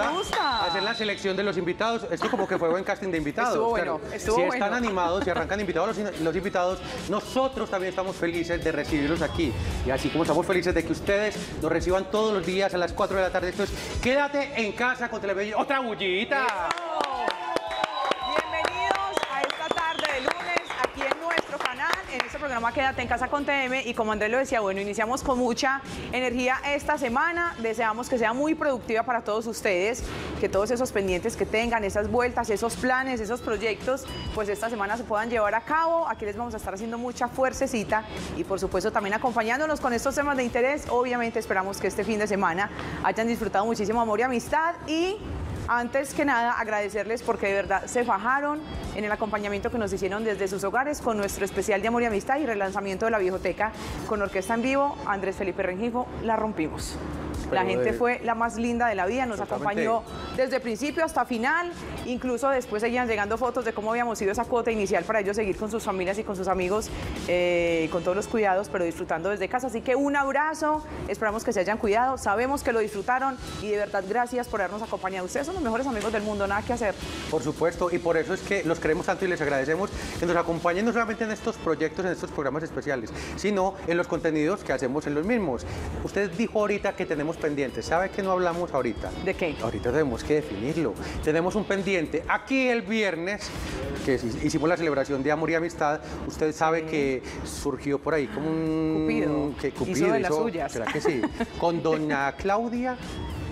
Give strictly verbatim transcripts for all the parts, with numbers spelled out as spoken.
ayuda a hacer la selección de los invitados. Esto como que fue buen casting de invitados. Estuvo bueno, claro. Estuvo si bueno. Están animados, si arrancan invitados los, los invitados, nosotros también estamos felices de recibirlos aquí. Y así como estamos felices de que ustedes nos reciban todos los días a las cuatro de la tarde. Esto es Quédate en Casa con Telemedellín. ¡Otra bullita! ¡Eso! Programa Quédate en Casa con T M, y como Andrés lo decía, bueno, iniciamos con mucha energía esta semana, deseamos que sea muy productiva para todos ustedes, que todos esos pendientes que tengan, esas vueltas, esos planes, esos proyectos, pues esta semana se puedan llevar a cabo. Aquí les vamos a estar haciendo mucha fuercecita y por supuesto también acompañándonos con estos temas de interés. Obviamente esperamos que este fin de semana hayan disfrutado muchísimo amor y amistad, y antes que nada agradecerles porque de verdad se fajaron en el acompañamiento que nos hicieron desde sus hogares con nuestro especial de amor y amistad y relanzamiento de la Viejoteca con orquesta en vivo. Andrés Felipe Rengifo, la rompimos. Pero la gente de... fue la más linda de la vida, nos acompañó desde principio hasta final, incluso después seguían llegando fotos de cómo habíamos ido esa cuota inicial para ellos seguir con sus familias y con sus amigos, eh, con todos los cuidados, pero disfrutando desde casa. Así que un abrazo, esperamos que se hayan cuidado, sabemos que lo disfrutaron y de verdad gracias por habernos acompañado. Ustedes son los mejores amigos del mundo, nada que hacer. Por supuesto, y por eso es que los queremos tanto y les agradecemos que nos acompañen no solamente en estos proyectos, en estos programas especiales, sino en los contenidos que hacemos en los mismos. Usted dijo ahorita que tenemos pendientes. ¿Sabe qué no hablamos ahorita? ¿De qué? Ahorita tenemos que definirlo. Tenemos un pendiente. Aquí el viernes, que hicimos la celebración de amor y amistad, usted sabe sí. que surgió por ahí como un... Cupido. Que Cupido hizo de las hizo, suyas. ¿Será que sí? Con doña Claudia...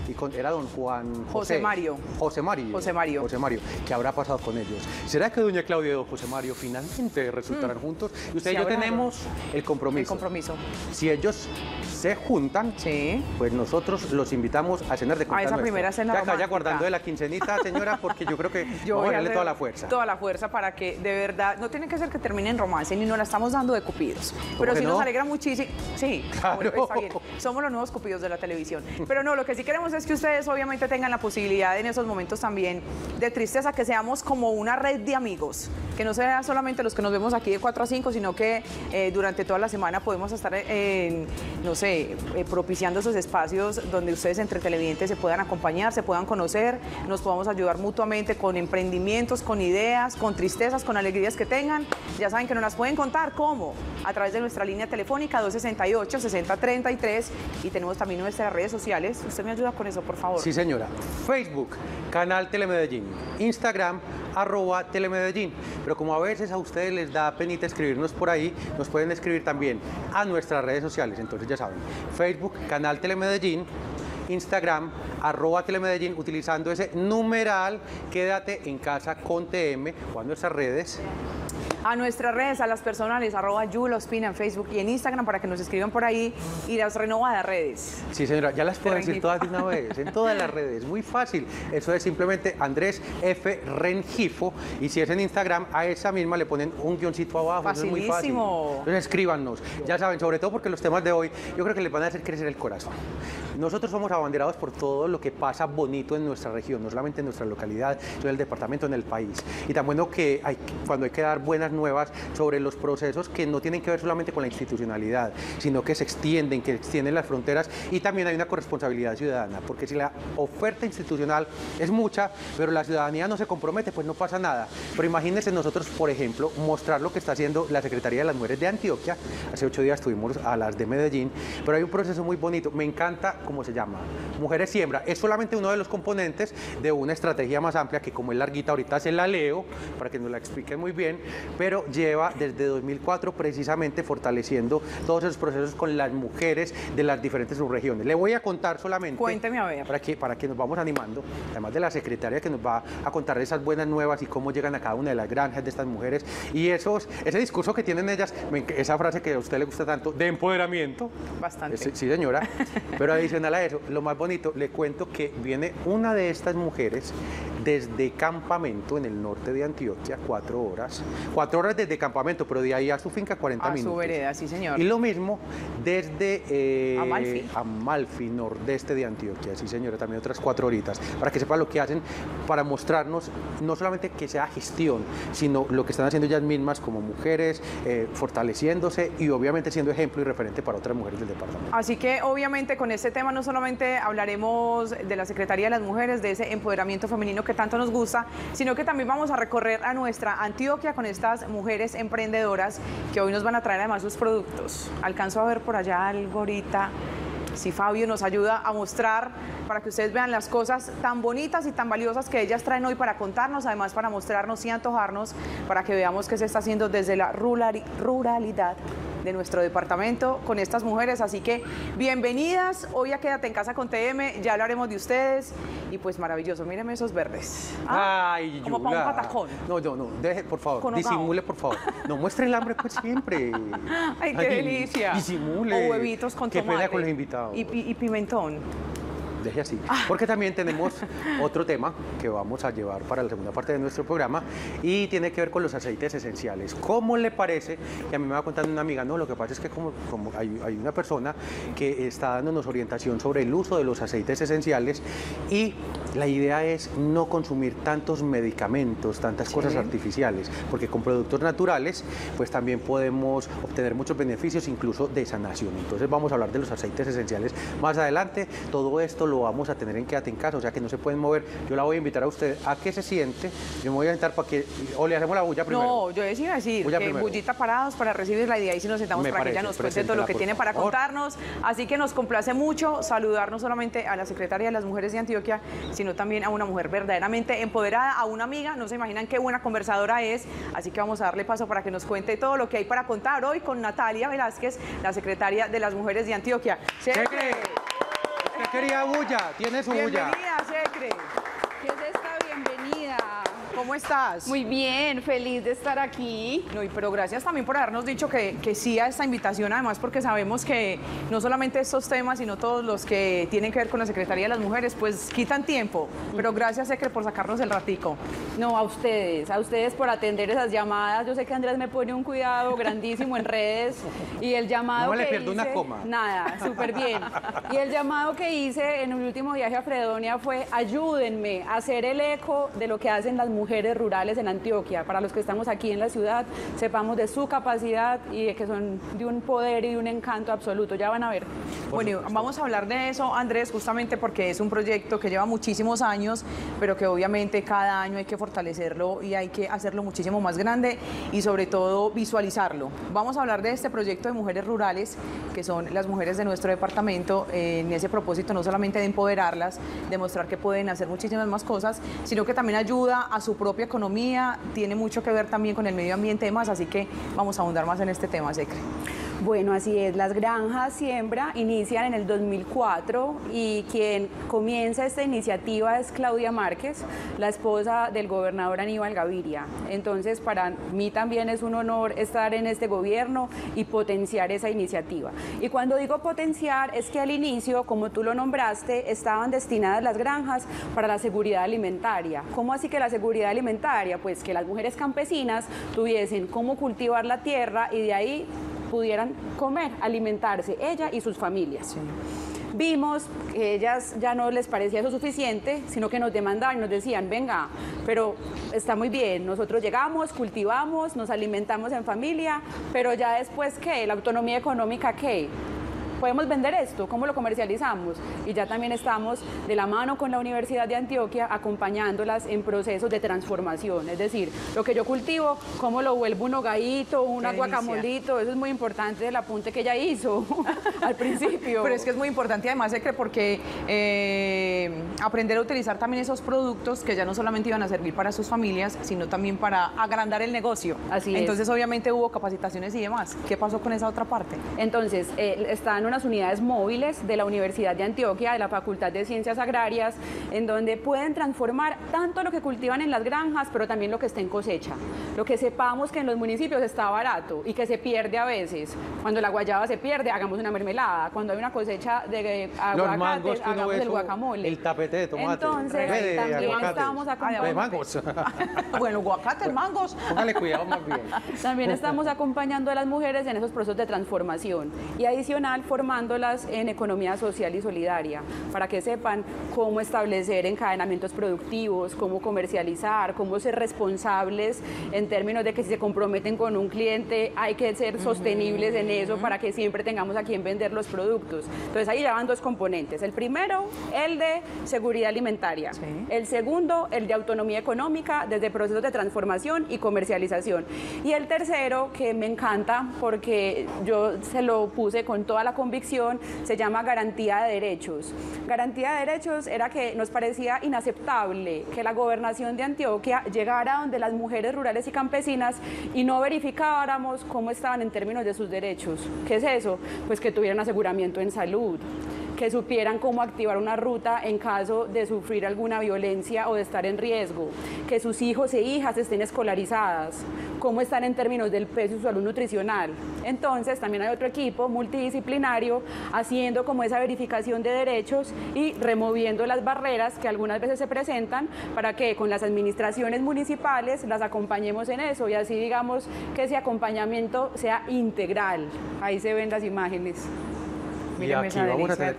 Y con, era don Juan José, José Mario. José Mario. José Mario. José Mario. ¿Qué habrá pasado con ellos? ¿Será que doña Claudia y don José Mario finalmente resultarán mm. juntos? Y usted sí, y yo tenemos el compromiso. El compromiso. Si ellos se juntan, sí. pues nosotros los invitamos a cenar de cumpleaños. A esa primera nuestra. cena. Ya romántica. Vaya guardando de la quincenita, señora, porque yo creo que yo vamos voy a darle toda la fuerza. Toda la fuerza para que de verdad, no tiene que ser que terminen romance, ni nos la estamos dando de cupidos. Pero sí no? nos alegra muchísimo. Sí, claro. Está bien. Somos los nuevos cupidos de la televisión. Pero no, lo que sí queremos es que ustedes obviamente tengan la posibilidad en esos momentos también de tristeza, que seamos como una red de amigos, que no sean solamente los que nos vemos aquí de cuatro a cinco, sino que eh, durante toda la semana podemos estar, eh, no sé, eh, propiciando esos espacios donde ustedes entre televidentes se puedan acompañar, se puedan conocer, nos podamos ayudar mutuamente con emprendimientos, con ideas, con tristezas, con alegrías que tengan. Ya saben que nos las pueden contar, ¿cómo? A través de nuestra línea telefónica dos sesenta y ocho, sesenta treinta y tres, y tenemos también nuestras redes sociales. Usted me ayuda con Con eso, por favor. Sí, señora. Facebook, canal Telemedellín. Instagram, arroba Telemedellín. Pero como a veces a ustedes les da penita escribirnos por ahí, nos pueden escribir también a nuestras redes sociales. Entonces ya saben, Facebook, canal Telemedellín. Instagram, arroba Telemedellín, utilizando ese numeral Quédate en Casa con T M, o a nuestras redes. A nuestras redes, a las personales, arroba Yula Ospina en Facebook y en Instagram, para que nos escriban por ahí, y las renovadas redes. Sí, señora, ya las puedo decir todas de una vez, en todas las redes, muy fácil. Eso es simplemente Andrés F. Rengifo, y si es en Instagram, a esa misma le ponen un guioncito abajo. Facilísimo. Eso es muy fácil. Entonces escríbanos, ya saben, sobre todo porque los temas de hoy, yo creo que les van a hacer crecer el corazón. Nosotros somos abanderados por todo lo que pasa bonito en nuestra región, no solamente en nuestra localidad, sino en el departamento, en el país. Y tan bueno que hay, cuando hay que dar buenas nuevas sobre los procesos que no tienen que ver solamente con la institucionalidad, sino que se extienden, que extienden las fronteras, y también hay una corresponsabilidad ciudadana, porque si la oferta institucional es mucha, pero la ciudadanía no se compromete, pues no pasa nada. Pero imagínense nosotros, por ejemplo, mostrar lo que está haciendo la Secretaría de las Mujeres de Antioquia. Hace ocho días estuvimos a las de Medellín, pero hay un proceso muy bonito, me encanta cómo se llama, Mujeres Siembra, es solamente uno de los componentes de una estrategia más amplia que, como es larguita, ahorita se la leo para que nos la expliquen muy bien, pero lleva desde dos mil cuatro precisamente fortaleciendo todos esos procesos con las mujeres de las diferentes subregiones. Le voy a contar solamente... Cuénteme, a ver. Para que, para que nos vamos animando, además de la secretaria que nos va a contar esas buenas nuevas y cómo llegan a cada una de las granjas de estas mujeres, y esos, ese discurso que tienen ellas, esa frase que a usted le gusta tanto, de empoderamiento. Bastante. Sí, sí, señora. Pero adicional a eso, lo más bonito, le cuento que viene una de estas mujeres desde Campamento, en el norte de Antioquia, cuatro horas. Cuatro horas desde Campamento, pero de ahí a su finca cuarenta minutos. A su vereda, sí señor. Y lo mismo desde eh, Amalfi. Amalfi, nordeste de Antioquia, sí señora, también otras cuatro horitas, para que sepan lo que hacen, para mostrarnos no solamente que sea gestión, sino lo que están haciendo ellas mismas como mujeres, eh, fortaleciéndose y obviamente siendo ejemplo y referente para otras mujeres del departamento. Así que obviamente con este tema no solamente hablaremos de la Secretaría de las Mujeres, de ese empoderamiento femenino que tanto nos gusta, sino que también vamos a recorrer a nuestra Antioquia con estas mujeres emprendedoras que hoy nos van a traer además sus productos. Alcanzo a ver por allá algo ahorita, si Fabio nos ayuda a mostrar para que ustedes vean las cosas tan bonitas y tan valiosas que ellas traen hoy para contarnos, además para mostrarnos y antojarnos, para que veamos qué se está haciendo desde la ruralidad de nuestro departamento con estas mujeres. Así que bienvenidas, hoy a Quédate en Casa con T M, ya hablaremos de ustedes y pues maravilloso, mírenme esos verdes. Ah, ay, como Yula, para un patacón. No, no, no, deje, por favor, disimule, por favor. No muestre el hambre pues siempre. Ay, qué ay, delicia. Disimule. O huevitos con tomate. Qué pena con los invitados. Y, y, y pimentón. Deje así, porque también tenemos otro tema que vamos a llevar para la segunda parte de nuestro programa y tiene que ver con los aceites esenciales. ¿Cómo le parece? Y a mí me va contando una amiga, no, lo que pasa es que como, como hay, hay una persona que está dándonos orientación sobre el uso de los aceites esenciales y la idea es no consumir tantos medicamentos, tantas sí. cosas artificiales, porque con productos naturales pues también podemos obtener muchos beneficios, incluso de sanación. Entonces vamos a hablar de los aceites esenciales más adelante. Todo esto lo lo vamos a tener en Quédate en Casa, o sea que no se pueden mover. Yo la voy a invitar a usted a que se siente, yo me voy a invitar para que, o le hacemos la bulla primero. No, yo decía decir, bulla que primero. Bullita parados para recibir la idea y si nos sentamos me para parece, que ella nos cuente todo lo que tiene para contarnos. Así que nos complace mucho saludar no solamente a la Secretaria de las Mujeres de Antioquia, sino también a una mujer verdaderamente empoderada, a una amiga, no se imaginan qué buena conversadora es, así que vamos a darle paso para que nos cuente todo lo que hay para contar hoy con Natalia Velázquez, la Secretaria de las Mujeres de Antioquia. ¿Se cree? Querida bulla, tiene su bulla. Bienvenida, Secre. ¿Qué es esta bienvenida? ¿Cómo estás? Muy bien, feliz de estar aquí. No, y pero gracias también por habernos dicho que, que sí a esta invitación, además porque sabemos que no solamente estos temas, sino todos los que tienen que ver con la Secretaría de las Mujeres, pues quitan tiempo. Pero gracias, Secre, por sacarnos el ratico. No, a ustedes, a ustedes por atender esas llamadas. Yo sé que Andrés me pone un cuidado grandísimo en redes y el llamado no que le pierdo hice, una coma. Nada, súper bien. Y el llamado que hice en mi último viaje a Fredonia fue ayúdenme a hacer el eco de lo que hacen las mujeres rurales en Antioquia, para los que estamos aquí en la ciudad, sepamos de su capacidad y de que son de un poder y de un encanto absoluto, ya van a ver. Bueno, vamos a hablar de eso, Andrés, justamente porque es un proyecto que lleva muchísimos años, pero que obviamente cada año hay que fortalecerlo y hay que hacerlo muchísimo más grande y sobre todo visualizarlo. Vamos a hablar de este proyecto de mujeres rurales, que son las mujeres de nuestro departamento, en ese propósito no solamente de empoderarlas, demostrar que pueden hacer muchísimas más cosas, sino que también ayuda a su propia economía, tiene mucho que ver también con el medio ambiente y más, así que vamos a ahondar más en este tema, Secre. Bueno, así es, las Granjas Siembra inician en el dos mil cuatro y quien comienza esta iniciativa es Claudia Márquez, la esposa del gobernador Aníbal Gaviria. Entonces, para mí también es un honor estar en este gobierno y potenciar esa iniciativa. Y cuando digo potenciar, es que al inicio, como tú lo nombraste, estaban destinadas las granjas para la seguridad alimentaria. ¿Cómo así que la seguridad alimentaria? Pues que las mujeres campesinas tuviesen cómo cultivar la tierra y de ahí pudieran comer, alimentarse, ella y sus familias. Sí. Vimos que ellas ya no les parecía eso suficiente, sino que nos demandaban, nos decían, venga, pero está muy bien, nosotros llegamos, cultivamos, nos alimentamos en familia, pero ya después, ¿qué? ¿La autonomía económica qué? ¿Podemos vender esto? ¿Cómo lo comercializamos? Y ya también estamos de la mano con la Universidad de Antioquia acompañándolas en procesos de transformación. Es decir, lo que yo cultivo, ¿cómo lo vuelvo un hogadito, un guacamolito? Eso es muy importante, el apunte que ella hizo al principio. Pero es que es muy importante además, Secre, porque eh, aprender a utilizar también esos productos que ya no solamente iban a servir para sus familias, sino también para agrandar el negocio. Así es. Entonces, obviamente hubo capacitaciones y demás. ¿Qué pasó con esa otra parte? Entonces, eh, están unas unidades móviles de la Universidad de Antioquia, de la Facultad de Ciencias Agrarias, en donde pueden transformar tanto lo que cultivan en las granjas, pero también lo que está en cosecha. Lo que sepamos que en los municipios está barato y que se pierde a veces. Cuando la guayaba se pierde, hagamos una mermelada. Cuando hay una cosecha de aguacates, hagamos el guacamole. El tapete de tomate. Entonces, de también aguacates. Estamos acompañando... De mangos. Bueno, aguacates, mangos. Póngale cuidado más bien. También estamos acompañando a las mujeres en esos procesos de transformación. Y adicional, formándolas en economía social y solidaria, para que sepan cómo establecer encadenamientos productivos, cómo comercializar, cómo ser responsables en términos de que si se comprometen con un cliente, hay que ser sostenibles en eso para que siempre tengamos a quien vender los productos. Entonces ahí ya van dos componentes. El primero, el de seguridad alimentaria. Sí. El segundo, el de autonomía económica desde procesos de transformación y comercialización. Y el tercero, que me encanta porque yo se lo puse con toda la convicción, se llama garantía de derechos. Garantía de derechos era que nos parecía inaceptable que la gobernación de Antioquia llegara donde las mujeres rurales y campesinas y no verificáramos cómo estaban en términos de sus derechos. ¿Qué es eso? Pues que tuvieran aseguramiento en salud, que supieran cómo activar una ruta en caso de sufrir alguna violencia o de estar en riesgo, que sus hijos e hijas estén escolarizadas, cómo están en términos del peso y su salud nutricional. Entonces también hay otro equipo multidisciplinario haciendo como esa verificación de derechos y removiendo las barreras que algunas veces se presentan para que con las administraciones municipales las acompañemos en eso y así digamos que ese acompañamiento sea integral. Ahí se ven las imágenes. Y aquí vamos a tener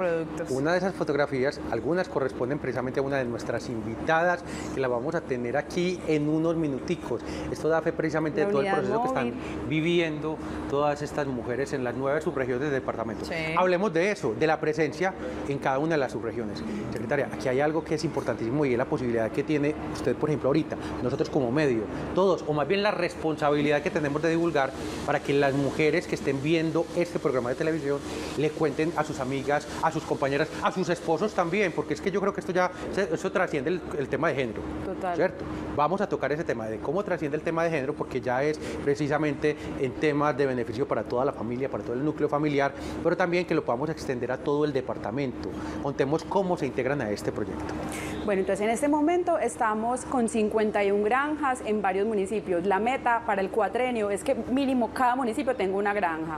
una de esas fotografías, algunas corresponden precisamente a una de nuestras invitadas, que la vamos a tener aquí en unos minuticos. Esto da fe precisamente de todo el proceso móvil que están viviendo todas estas mujeres en las nueve subregiones del departamento. Sí. Hablemos de eso, de la presencia en cada una de las subregiones. Secretaria, aquí hay algo que es importantísimo y es la posibilidad que tiene usted, por ejemplo, ahorita, nosotros como medio, todos, o más bien la responsabilidad que tenemos de divulgar para que las mujeres que estén viendo este programa de televisión le cuenten a sus amigas, a sus compañeras, a sus esposos también, porque es que yo creo que esto ya eso trasciende el, el tema de género. Total. ¿Cierto? Vamos a tocar ese tema de cómo trasciende el tema de género, porque ya es precisamente en temas de beneficio para toda la familia, para todo el núcleo familiar, pero también que lo podamos extender a todo el departamento. Contemos cómo se integran a este proyecto. Bueno, entonces en este momento estamos con cincuenta y una granjas en varios municipios. La meta para el cuatrenio es que mínimo cada municipio tenga una granja.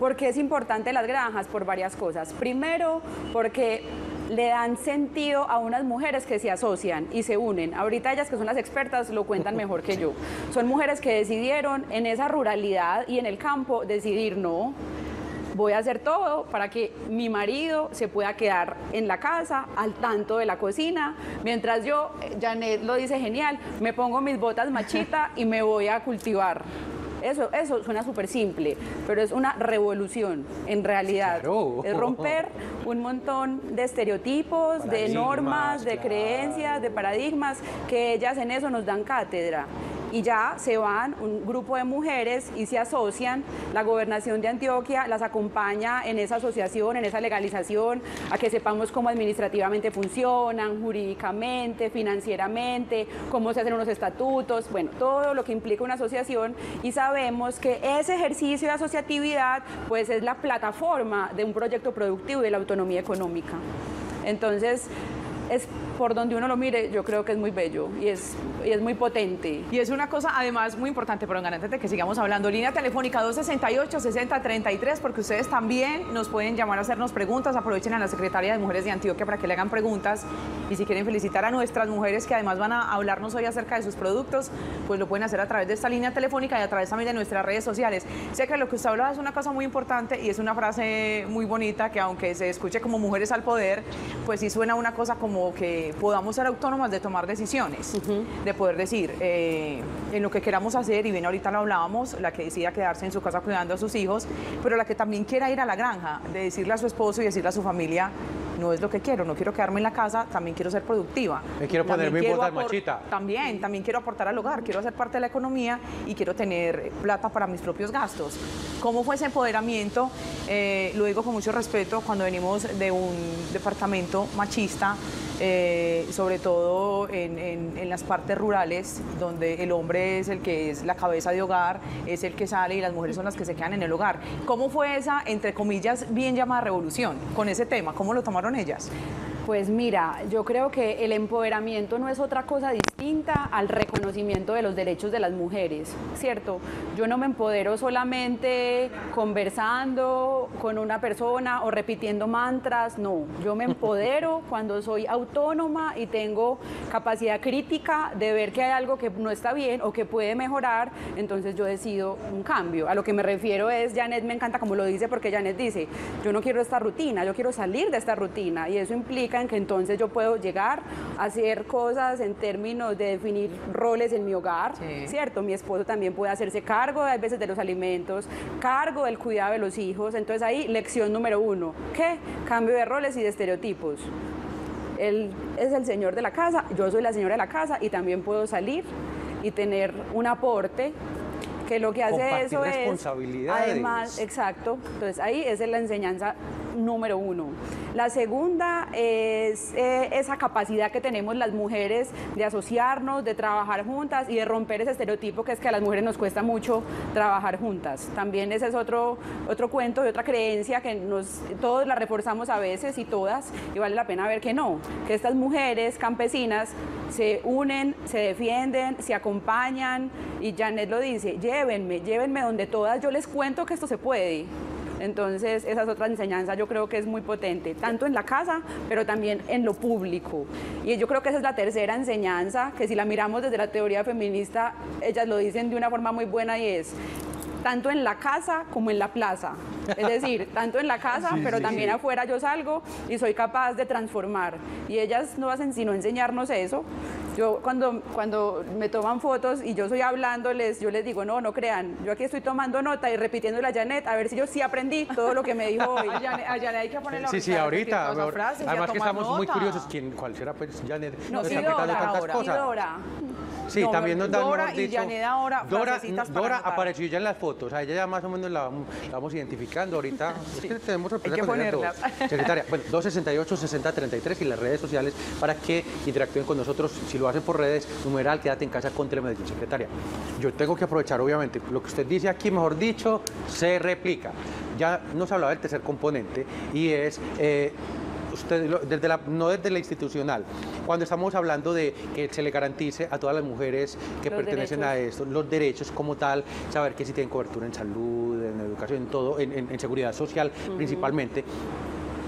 ¿Por qué es importante las granjas? Por varias cosas. Primero, porque le dan sentido a unas mujeres que se asocian y se unen. Ahorita ellas, que son las expertas, lo cuentan mejor que yo. Son mujeres que decidieron en esa ruralidad y en el campo decidir no. Voy a hacer todo para que mi marido se pueda quedar en la casa, al tanto de la cocina, mientras yo, Janet lo dice genial, me pongo mis botas machita y me voy a cultivar. Eso, eso suena súper simple, pero es una revolución en realidad. Claro. Es romper un montón de estereotipos, paradigmas, de normas, de claro. creencias, de paradigmas, que ellas en eso nos dan cátedra. Y ya se van un grupo de mujeres y se asocian. La gobernación de Antioquia las acompaña en esa asociación, en esa legalización, a que sepamos cómo administrativamente funcionan, jurídicamente, financieramente, cómo se hacen unos estatutos, bueno, todo lo que implica una asociación. Y sabemos que ese ejercicio de asociatividad pues es la plataforma de un proyecto productivo y de la autonomía económica. Entonces, es por donde uno lo mire, yo creo que es muy bello y es, y es muy potente. Y es una cosa, además, muy importante, pero antes de que sigamos hablando, línea telefónica dos sesenta y ocho, sesenta, treinta y tres, porque ustedes también nos pueden llamar a hacernos preguntas. Aprovechen a la Secretaría de Mujeres de Antioquia para que le hagan preguntas. Y si quieren felicitar a nuestras mujeres, que además van a hablarnos hoy acerca de sus productos, pues lo pueden hacer a través de esta línea telefónica y a través también de nuestras redes sociales. Sé que lo que usted hablaba es una cosa muy importante y es una frase muy bonita, que aunque se escuche como mujeres al poder, pues sí suena una cosa como que podamos ser autónomas de tomar decisiones, uh-huh. de poder decir eh, en lo que queramos hacer. Y bien, ahorita lo hablábamos, la que decida quedarse en su casa cuidando a sus hijos, pero la que también quiera ir a la granja, de decirle a su esposo y decirle a su familia, no es lo que quiero, no quiero quedarme en la casa, también quiero ser productiva. Me quiero poner mi botas machita. También, también quiero aportar al hogar, quiero hacer parte de la economía y quiero tener plata para mis propios gastos. ¿Cómo fue ese empoderamiento? Eh, lo digo con mucho respeto, cuando venimos de un departamento machista, eh, sobre todo en, en, en las partes rurales, donde el hombre es el que es la cabeza de hogar, es el que sale y las mujeres son las que se quedan en el hogar. ¿Cómo fue esa, entre comillas, bien llamada revolución con ese tema? ¿Cómo lo tomaron ellas? Pues mira, yo creo que el empoderamiento no es otra cosa distinta al reconocimiento de los derechos de las mujeres, ¿cierto? Yo no me empodero solamente conversando con una persona o repitiendo mantras, no. Yo me empodero cuando soy autónoma y tengo capacidad crítica de ver que hay algo que no está bien o que puede mejorar, entonces yo decido un cambio. A lo que me refiero es, Janet me encanta como lo dice, porque Janet dice, yo no quiero esta rutina, yo quiero salir de esta rutina, y eso implica en que entonces yo puedo llegar a hacer cosas en términos de definir roles en mi hogar, sí, ¿cierto? Mi esposo también puede hacerse cargo a veces de los alimentos, cargo del cuidado de los hijos. Entonces ahí, lección número uno, ¿qué? Cambio de roles y de estereotipos. Él es el señor de la casa, yo soy la señora de la casa y también puedo salir y tener un aporte, que lo que hace compartir eso es... responsabilidades. Además, exacto. Entonces ahí esa es la enseñanza número uno. La segunda es eh, esa capacidad que tenemos las mujeres de asociarnos, de trabajar juntas y de romper ese estereotipo que es que a las mujeres nos cuesta mucho trabajar juntas. También ese es otro, otro cuento y otra creencia que nos, todos la reforzamos a veces y todas, y vale la pena ver que no, que estas mujeres campesinas se unen, se defienden, se acompañan, y Janet lo dice, llévenme, llévenme donde todas, yo les cuento que esto se puede. Entonces, esa es otra enseñanza, yo creo que es muy potente, tanto en la casa, pero también en lo público. Y yo creo que esa es la tercera enseñanza, que si la miramos desde la teoría feminista, ellas lo dicen de una forma muy buena, y es tanto en la casa como en la plaza. Es decir, tanto en la casa, sí, pero sí, también sí. afuera yo salgo y soy capaz de transformar. Y ellas no hacen sino enseñarnos eso. Yo cuando, cuando me toman fotos y yo soy hablándoles, yo les digo, no, no crean, yo aquí estoy tomando nota y repitiéndole a Janet, a ver si yo sí aprendí todo lo que me dijo hoy. A Janet, a Janet hay que ponerle sí, sí, ahorita. Ahora, frases, además que estamos nota. muy curiosos, ¿quién, cuál será pues Janet? No, no sí, está Dora, tantas ahora. cosas. Y Dora. Sí, no, también nos dan, Dora y Janet ahora. Dora, Dora apareció ya en las fotos, a ella ya más o menos la, la vamos identificando ahorita. Sí. Es que tenemos hay que ponerlas. Secretaria, bueno, dos sesenta y ocho, sesenta treinta y tres y las redes sociales para que interactúen con nosotros. Si lo hacen por redes, numeral, quédate en casa con Telemedellín. Secretaria, yo tengo que aprovechar, obviamente, lo que usted dice aquí, mejor dicho, se replica. Ya nos hablaba del tercer componente y es... Eh, Usted, desde la, no desde la institucional, cuando estamos hablando de que se le garantice a todas las mujeres que los pertenecen derechos. a esto, los derechos como tal, saber que si tienen cobertura en salud, en educación, en todo, en, en, en seguridad social uh-huh. principalmente,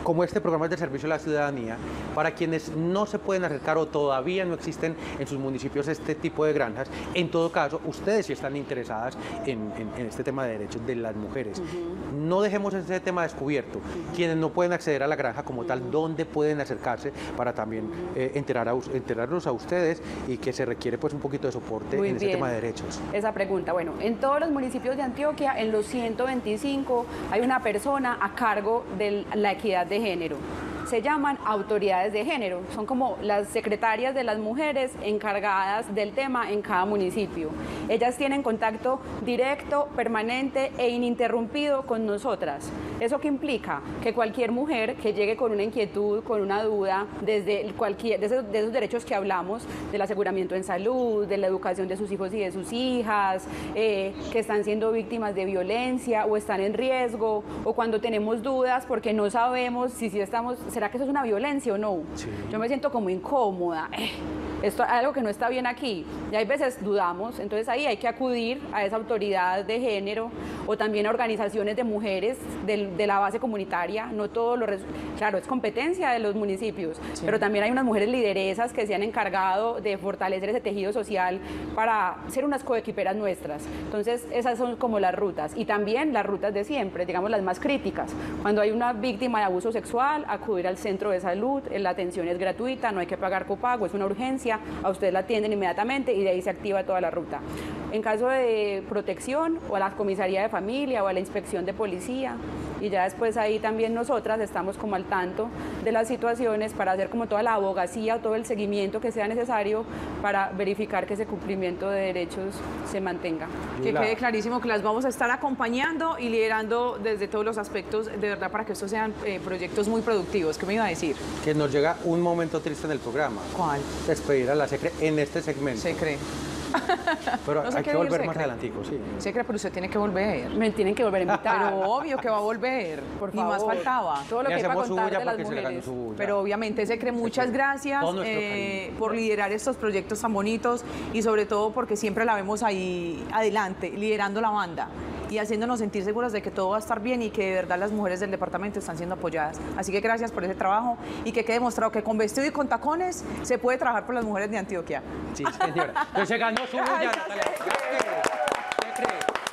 como este programa es de servicio a la ciudadanía, para quienes no se pueden acercar o todavía no existen en sus municipios este tipo de granjas, en todo caso, ustedes sí están interesadas en, en, en este tema de derechos de las mujeres. Uh-huh. No dejemos ese tema descubierto. Uh-huh. Quienes no pueden acceder a la granja como uh-huh. tal, ¿dónde pueden acercarse para también uh-huh. eh, enterar a, enterarnos a ustedes y que se requiere pues un poquito de soporte Muy en bien. este tema de derechos? Esa pregunta, bueno, en todos los municipios de Antioquia, en los ciento veinticinco, hay una persona a cargo de la equidad de género. Se llaman autoridades de género, son como las secretarias de las mujeres encargadas del tema en cada municipio. Ellas tienen contacto directo, permanente e ininterrumpido con nosotras. ¿Eso qué implica? Que cualquier mujer que llegue con una inquietud, con una duda, desde cualquier, de esos, de esos derechos que hablamos, del aseguramiento en salud, de la educación de sus hijos y de sus hijas, eh, que están siendo víctimas de violencia o están en riesgo, o cuando tenemos dudas porque no sabemos si, si estamos... ¿Será que eso es una violencia o no? Sí. Yo me siento como incómoda. Eh, esto es algo que no está bien aquí. Y hay veces dudamos, entonces ahí hay que acudir a esa autoridad de género o también a organizaciones de mujeres de, de la base comunitaria. No todo lo... Claro, es competencia de los municipios, sí. pero también hay unas mujeres lideresas que se han encargado de fortalecer ese tejido social para ser unas coequiperas nuestras. Entonces, esas son como las rutas. Y también las rutas de siempre, digamos las más críticas. Cuando hay una víctima de abuso sexual, acudir al centro de salud, la atención es gratuita, no hay que pagar copago, es una urgencia, a usted la atienden inmediatamente y de ahí se activa toda la ruta. En caso de protección, o a la comisaría de familia, o a la inspección de policía, y ya después ahí también nosotras estamos como al tanto de las situaciones para hacer como toda la abogacía o todo el seguimiento que sea necesario para verificar que ese cumplimiento de derechos se mantenga. Que quede clarísimo que las vamos a estar acompañando y liderando desde todos los aspectos, de verdad, para que estos sean eh, proyectos muy productivos. ¿Qué me iba a decir? Que nos llega un momento triste en el programa. ¿Cuál? Despedir a la SECRE en este segmento. SECRE. Pero no sé, hay que volver más adelantico, sí. Secre, pero usted tiene que volver. Me tienen que volver a invitar. Pero obvio que va a volver, por favor. Ni más faltaba. Todo lo que hay para contar de las mujeres. Pero obviamente, Secre, muchas gracias eh, por liderar estos proyectos tan bonitos y sobre todo porque siempre la vemos ahí adelante, liderando la banda y haciéndonos sentir seguras de que todo va a estar bien y que de verdad las mujeres del departamento están siendo apoyadas. Así que gracias por ese trabajo y que quede demostrado que con vestido y con tacones se puede trabajar por las mujeres de Antioquia. Sí, señora. Yo se ganó su bulla, Natalia.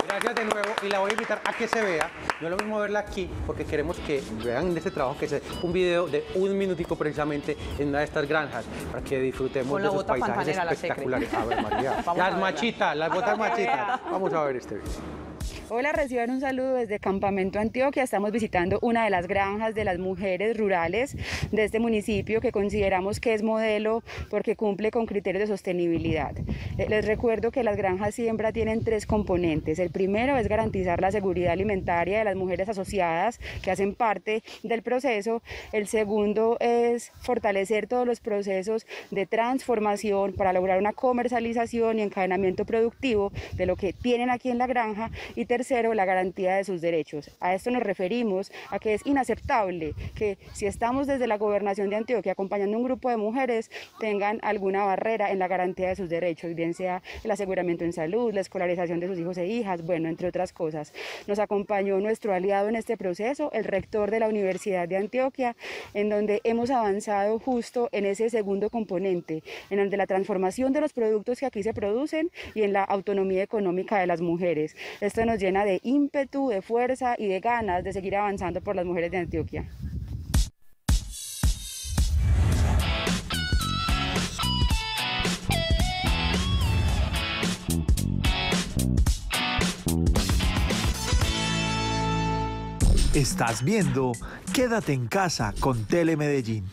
Gracias de nuevo y la voy a invitar a que se vea. No es lo mismo verla aquí porque queremos que vean este trabajo, que es un video de un minutico precisamente en una de estas granjas para que disfrutemos con de esos paisajes espectaculares. La a ver, María. Vamos las a machitas, las botas machitas. Vamos a ver este video. Hola, reciban un saludo desde Campamento Antioquia. Estamos visitando una de las granjas de las mujeres rurales de este municipio que consideramos que es modelo porque cumple con criterios de sostenibilidad. Les recuerdo que las granjas siembra tienen tres componentes. El primero es garantizar la seguridad alimentaria de las mujeres asociadas que hacen parte del proceso. El segundo es fortalecer todos los procesos de transformación para lograr una comercialización y encadenamiento productivo de lo que tienen aquí en la granja. Y tercero, la garantía de sus derechos. A esto nos referimos a que es inaceptable que si estamos desde la gobernación de Antioquia acompañando un grupo de mujeres tengan alguna barrera en la garantía de sus derechos, bien sea el aseguramiento en salud, la escolarización de sus hijos e hijas, bueno, entre otras cosas. Nos acompañó nuestro aliado en este proceso, el rector de la Universidad de Antioquia, en donde hemos avanzado justo en ese segundo componente, en donde la transformación de los productos que aquí se producen y en la autonomía económica de las mujeres. Esto nos llena de ímpetu, de fuerza y de ganas de seguir avanzando por las mujeres de Antioquia. Estás viendo Quédate en Casa con Telemedellín.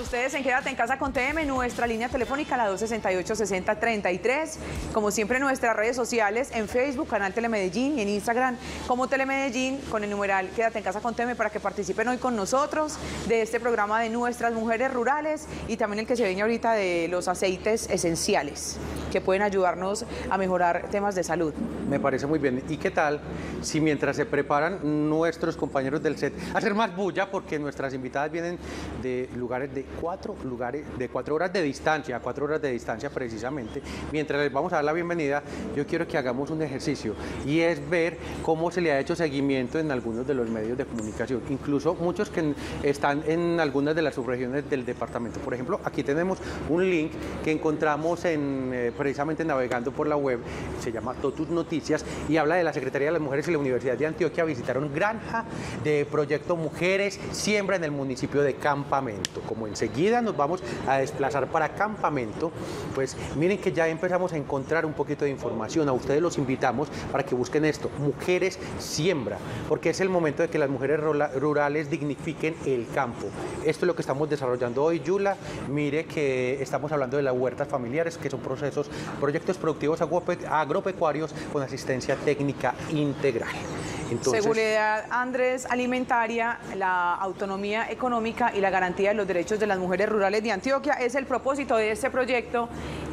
Ustedes en Quédate en Casa con T M, nuestra línea telefónica, la dos sesenta y ocho, sesenta, treinta y tres. Como siempre, nuestras redes sociales, en Facebook, Canal Telemedellín, y en Instagram, como Telemedellín, con el numeral Quédate en Casa con T M, para que participen hoy con nosotros de este programa de nuestras mujeres rurales y también el que se viene ahorita de los aceites esenciales, que pueden ayudarnos a mejorar temas de salud. Me parece muy bien. ¿Y qué tal si mientras se preparan nuestros compañeros del set hacer más bulla? Porque nuestras invitadas vienen de lugares de cuatro lugares, de cuatro horas de distancia, cuatro horas de distancia precisamente. Mientras les vamos a dar la bienvenida, yo quiero que hagamos un ejercicio y es ver cómo se le ha hecho seguimiento en algunos de los medios de comunicación, incluso muchos que están en algunas de las subregiones del departamento. Por ejemplo, aquí tenemos un link que encontramos en, eh, precisamente navegando por la web, se llama Totus Noticias y habla de la Secretaría de las Mujeres y la Universidad de Antioquia visitaron granja de Proyecto Mujeres Siembra en el municipio de Campamento. Como en Seguida nos vamos a desplazar para Campamento, pues miren que ya empezamos a encontrar un poquito de información. A ustedes los invitamos para que busquen esto, Mujeres Siembra, porque es el momento de que las mujeres rurales dignifiquen el campo. Esto es lo que estamos desarrollando hoy, Yula. Mire que estamos hablando de las huertas familiares, que son procesos, proyectos productivos agropecuarios con asistencia técnica integral. Entonces, seguridad, Andrés, alimentaria, la autonomía económica y la garantía de los derechos de las mujeres rurales de Antioquia es el propósito de este proyecto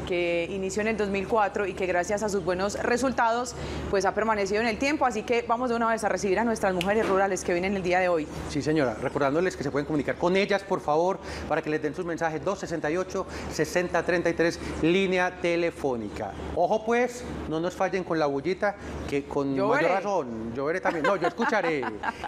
que inició en el dos mil cuatro y que gracias a sus buenos resultados pues ha permanecido en el tiempo, así que vamos de una vez a recibir a nuestras mujeres rurales que vienen el día de hoy. Sí, señora, recordándoles que se pueden comunicar con ellas, por favor, para que les den sus mensajes. Dos sesenta y ocho, sesenta, treinta y tres, línea telefónica. Ojo pues, no nos fallen con la bullita, que con yo mayor veré. razón, yo veré también, no, yo escucharé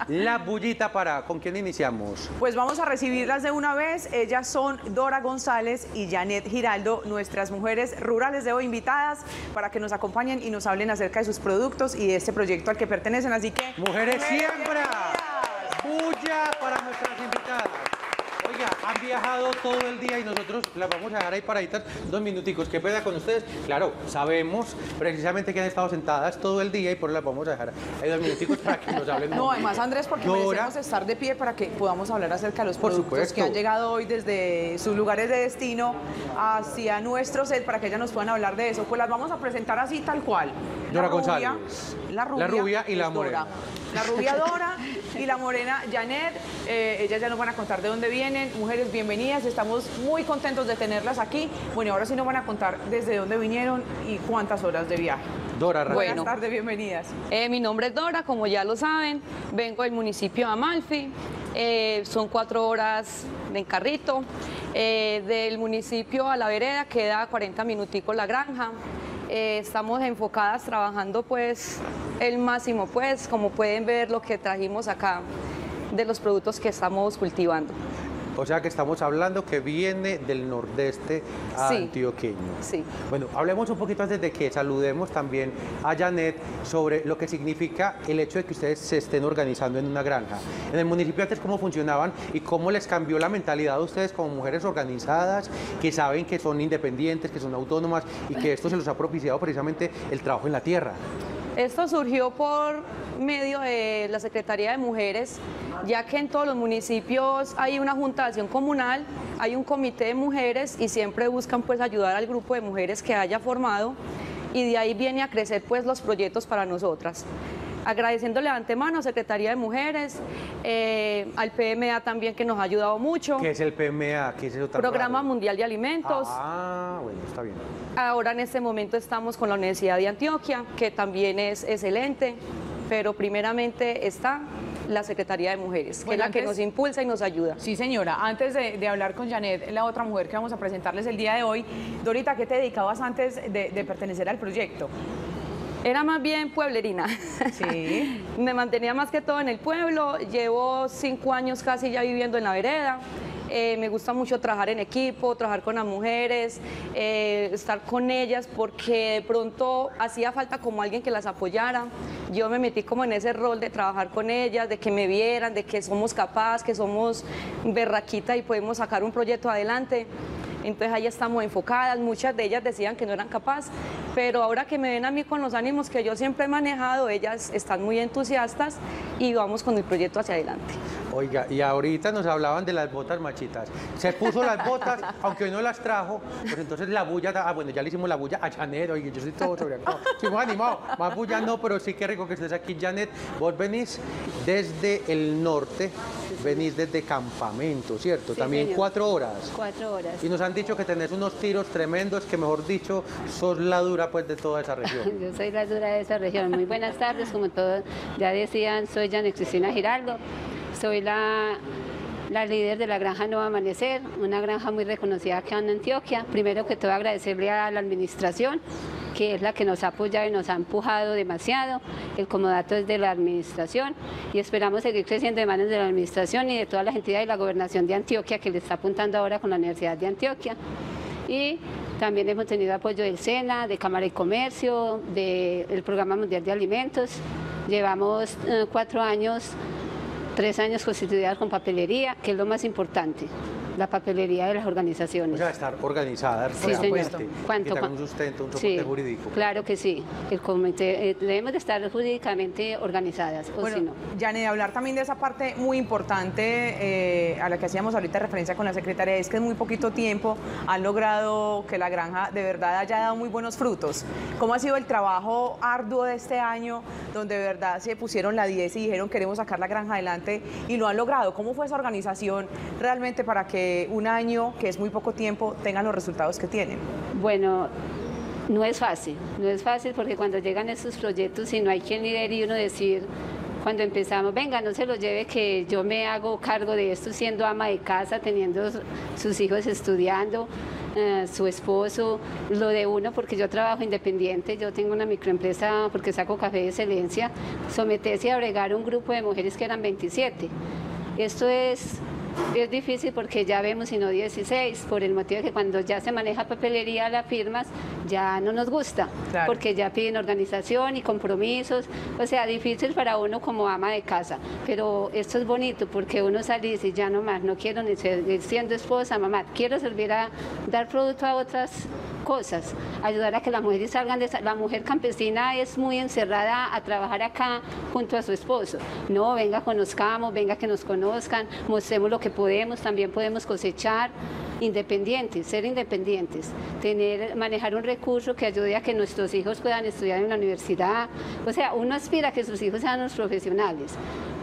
la bullita. Para, ¿con quién iniciamos? Pues vamos a recibirlas de una vez, ellas son Dora González y Janet Giraldo, nuestras mujeres mujeres rurales de hoy invitadas para que nos acompañen y nos hablen acerca de sus productos y de este proyecto al que pertenecen. Así que... ¡Mujeres Siembra! ¡Bulla para nuestras invitadas! Oiga, han viajado todo el día y nosotros las vamos a dejar ahí paraditas dos minuticos. ¿Qué pena con ustedes? Claro, sabemos precisamente que han estado sentadas todo el día y por eso las vamos a dejar ahí dos minuticos para que nos hablen. No, además, Andrés, porque Dora, merecemos estar de pie para que podamos hablar acerca de los productos que han llegado hoy desde sus lugares de destino hacia nuestro set para que ellas nos puedan hablar de eso. Pues las vamos a presentar así, tal cual. Dora González. La rubia, la rubia y la morena. La rubia Dora y la morena Janet. Eh, ellas ya nos van a contar de dónde vienen. Mujeres, bienvenidas. Estamos muy contentos de tenerlas aquí. Bueno, ahora sí nos van a contar desde dónde vinieron y cuántas horas de viaje. Dora, buenas bueno, tardes, bienvenidas. Eh, mi nombre es Dora, como ya lo saben. Vengo del municipio de Amalfi. Eh, son cuatro horas en carrito. Eh, del municipio a la vereda queda cuarenta minuticos la granja. Eh, estamos enfocadas trabajando pues el máximo, pues como pueden ver lo que trajimos acá de los productos que estamos cultivando. O sea que estamos hablando que viene del nordeste sí, antioqueño. Sí. Bueno, hablemos un poquito antes de que saludemos también a Janet sobre lo que significa el hecho de que ustedes se estén organizando en una granja. En el municipio antes cómo funcionaban y cómo les cambió la mentalidad a ustedes como mujeres organizadas que saben que son independientes, que son autónomas y que esto se los ha propiciado precisamente el trabajo en la tierra. Esto surgió por medio de la Secretaría de Mujeres, ya que en todos los municipios hay una junta de acción comunal, hay un comité de mujeres y siempre buscan pues ayudar al grupo de mujeres que haya formado y de ahí viene a crecer pues los proyectos para nosotras. Agradeciéndole de antemano, Secretaría de Mujeres, eh, al P M A también que nos ha ayudado mucho. ¿Qué es el P M A? ¿Qué es eso tan Programa raro? Mundial de Alimentos. Ah, bueno, está bien. Ahora en este momento estamos con la Universidad de Antioquia, que también es excelente, pero primeramente está la Secretaría de Mujeres, que bueno, es la antes, que nos impulsa y nos ayuda. Sí, señora. Antes de, de hablar con Janet, la otra mujer que vamos a presentarles el día de hoy, Dorita, ¿qué te dedicabas antes de, de pertenecer al proyecto? Era más bien pueblerina, sí. Me mantenía más que todo en el pueblo, llevo cinco años casi ya viviendo en la vereda, eh, me gusta mucho trabajar en equipo, trabajar con las mujeres, eh, estar con ellas porque de pronto hacía falta como alguien que las apoyara, yo me metí como en ese rol de trabajar con ellas, de que me vieran, de que somos capaces, que somos berraquita y podemos sacar un proyecto adelante. Entonces ahí estamos enfocadas, muchas de ellas decían que no eran capaces, pero ahora que me ven a mí con los ánimos que yo siempre he manejado, ellas están muy entusiastas y vamos con el proyecto hacia adelante. Oiga, y ahorita nos hablaban de las botas machitas, se puso las botas, aunque hoy no las trajo, pues entonces la bulla, ah bueno, ya le hicimos la bulla a Janet, oye, yo estoy todo sobreactuado, estoy muy animado, más bulla no, pero sí que rico que estés aquí, Janet. Vos venís desde el norte, venís desde campamento, ¿cierto? Sí, también señor. Cuatro horas. Cuatro horas. Y nos han dicho que tenés unos tiros tremendos, que mejor dicho, sos la dura pues de toda esa región. Yo soy la dura de esa región. Muy buenas tardes, como todos ya decían, soy Yanexina Giraldo, soy la, la líder de la Granja Nueva Amanecer, una granja muy reconocida acá en Antioquia. Primero que todo agradecerle a la administración, que es la que nos ha apoyado y nos ha empujado demasiado. El comodato es de la administración y esperamos seguir creciendo de manos de la administración y de todas las entidades de la gobernación de Antioquia, que le está apuntando ahora con la Universidad de Antioquia. Y también hemos tenido apoyo del SENA, de Cámara de Comercio, del Programa Mundial de Alimentos. Llevamos eh, cuatro años, tres años constituidas con papelería, que es lo más importante. La papelería de las organizaciones. O sea, estar organizadas, sí, realmente, ¿cuánto? Un sustento, un soporte sí, jurídico. Claro que sí, el comité, eh, debemos de estar jurídicamente organizadas, o bueno, si no. Janet, hablar también de esa parte muy importante eh, a la que hacíamos ahorita referencia con la secretaria, es que en muy poquito tiempo han logrado que la granja de verdad haya dado muy buenos frutos. ¿Cómo ha sido el trabajo arduo de este año, donde de verdad se pusieron la diez y dijeron queremos sacar la granja adelante y lo han logrado? ¿Cómo fue esa organización realmente para que un año, que es muy poco tiempo, tengan los resultados que tienen? Bueno, no es fácil, no es fácil porque cuando llegan estos proyectos y no hay quien liderar y uno decir, cuando empezamos, venga, no se lo lleve que yo me hago cargo de esto siendo ama de casa, teniendo sus hijos estudiando, eh, su esposo, lo de uno porque yo trabajo independiente, yo tengo una microempresa porque saco café de excelencia, someterse a bregar un grupo de mujeres que eran veintisiete. Esto es Es difícil porque ya vemos sino dieciséis, por el motivo de que cuando ya se maneja papelería las firmas ya no nos gusta, claro, porque ya piden organización y compromisos, o sea, difícil para uno como ama de casa, pero esto es bonito porque uno sale y dice, ya no más, no quiero ni ser, siendo esposa, mamá, quiero servir a dar producto a otras cosas, ayudar a que las mujeres salgan de esa... La mujer campesina es muy encerrada a trabajar acá junto a su esposo. No, venga, conozcamos, venga que nos conozcan, mostremos lo que podemos, también podemos cosechar, independientes, ser independientes, tener, manejar un recurso que ayude a que nuestros hijos puedan estudiar en la universidad. O sea, uno aspira a que sus hijos sean los profesionales,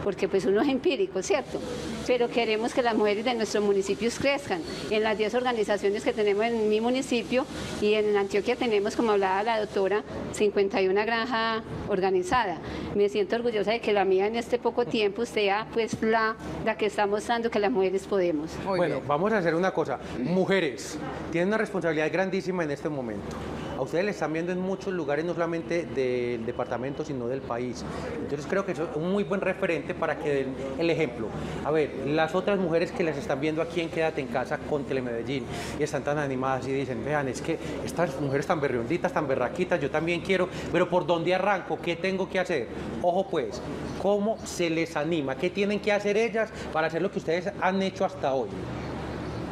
porque pues uno es empírico, ¿cierto? Pero queremos que las mujeres de nuestros municipios crezcan. En las diez organizaciones que tenemos en mi municipio y en Antioquia tenemos, como hablaba la doctora, cincuenta y una granjas organizadas. Me siento orgullosa de que la mía en este poco tiempo sea pues la, la que está mostrando que las mujeres podemos. Muy bueno, bien. Vamos a hacer una cosa. Mujeres, tienen una responsabilidad grandísima en este momento. A ustedes les están viendo en muchos lugares, no solamente del departamento, sino del país. Entonces creo que eso es un muy buen referente para que den el ejemplo. A ver, las otras mujeres que las están viendo aquí en Quédate en Casa con Telemedellín y están tan animadas y dicen, vean, es que estas mujeres tan berrionditas, tan berraquitas, yo también quiero, pero ¿por dónde arranco? ¿Qué tengo que hacer? Ojo pues, ¿cómo se les anima? ¿Qué tienen que hacer ellas para hacer lo que ustedes han hecho hasta hoy?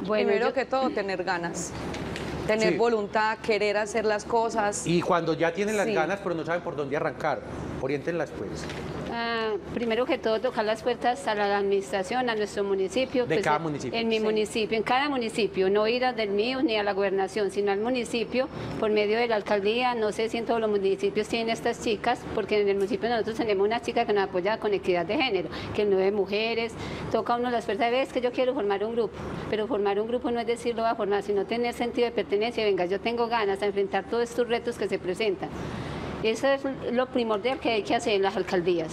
Bueno, primero yo... que todo, tener ganas. Tener sí. voluntad, querer hacer las cosas. Y cuando ya tienen las sí. ganas, pero no saben por dónde arrancar, oriéntenlas pues. Ah, primero que todo, tocar las puertas a la administración, a nuestro municipio. De pues, cada municipio. En mi sí. municipio, en cada municipio, no ir al del mío ni a la gobernación, sino al municipio, por medio de la alcaldía. No sé si en todos los municipios tienen estas chicas, porque en el municipio nosotros tenemos una chica que nos apoya con equidad de género, que no es mujeres, toca uno las puertas, ves que yo quiero formar un grupo, pero formar un grupo no es decir lo va a formar, sino tener sentido de pertenencia, venga, yo tengo ganas de enfrentar todos estos retos que se presentan. Eso es lo primordial que hay que hacer en las alcaldías.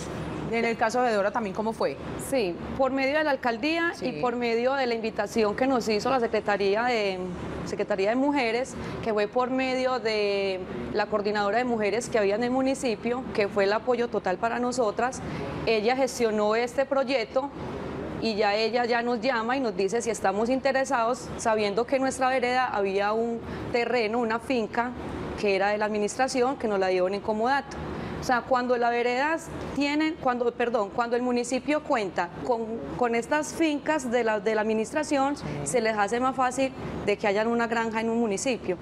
En el caso de Dora también, ¿cómo fue? Sí, por medio de la alcaldía sí. y por medio de la invitación que nos hizo la Secretaría de, Secretaría de Mujeres, que fue por medio de la coordinadora de mujeres que había en el municipio, que fue el apoyo total para nosotras. Ella gestionó este proyecto y ya ella ya nos llama y nos dice si estamos interesados, sabiendo que en nuestra vereda había un terreno, una finca, que era de la administración, que nos la dieron en comodato. O sea, cuando la vereda tienen, cuando, perdón, cuando el municipio cuenta con, con estas fincas de la, de la administración, sí. se les hace más fácil de que hayan una granja en un municipio,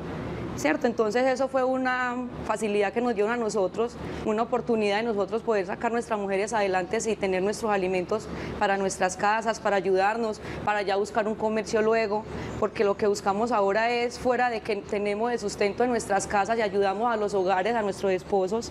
¿cierto? Entonces eso fue una facilidad que nos dio a nosotros, una oportunidad de nosotros poder sacar nuestras mujeres adelante y tener nuestros alimentos para nuestras casas, para ayudarnos, para ya buscar un comercio luego, porque lo que buscamos ahora es, fuera de que tenemos de sustento en nuestras casas y ayudamos a los hogares, a nuestros esposos,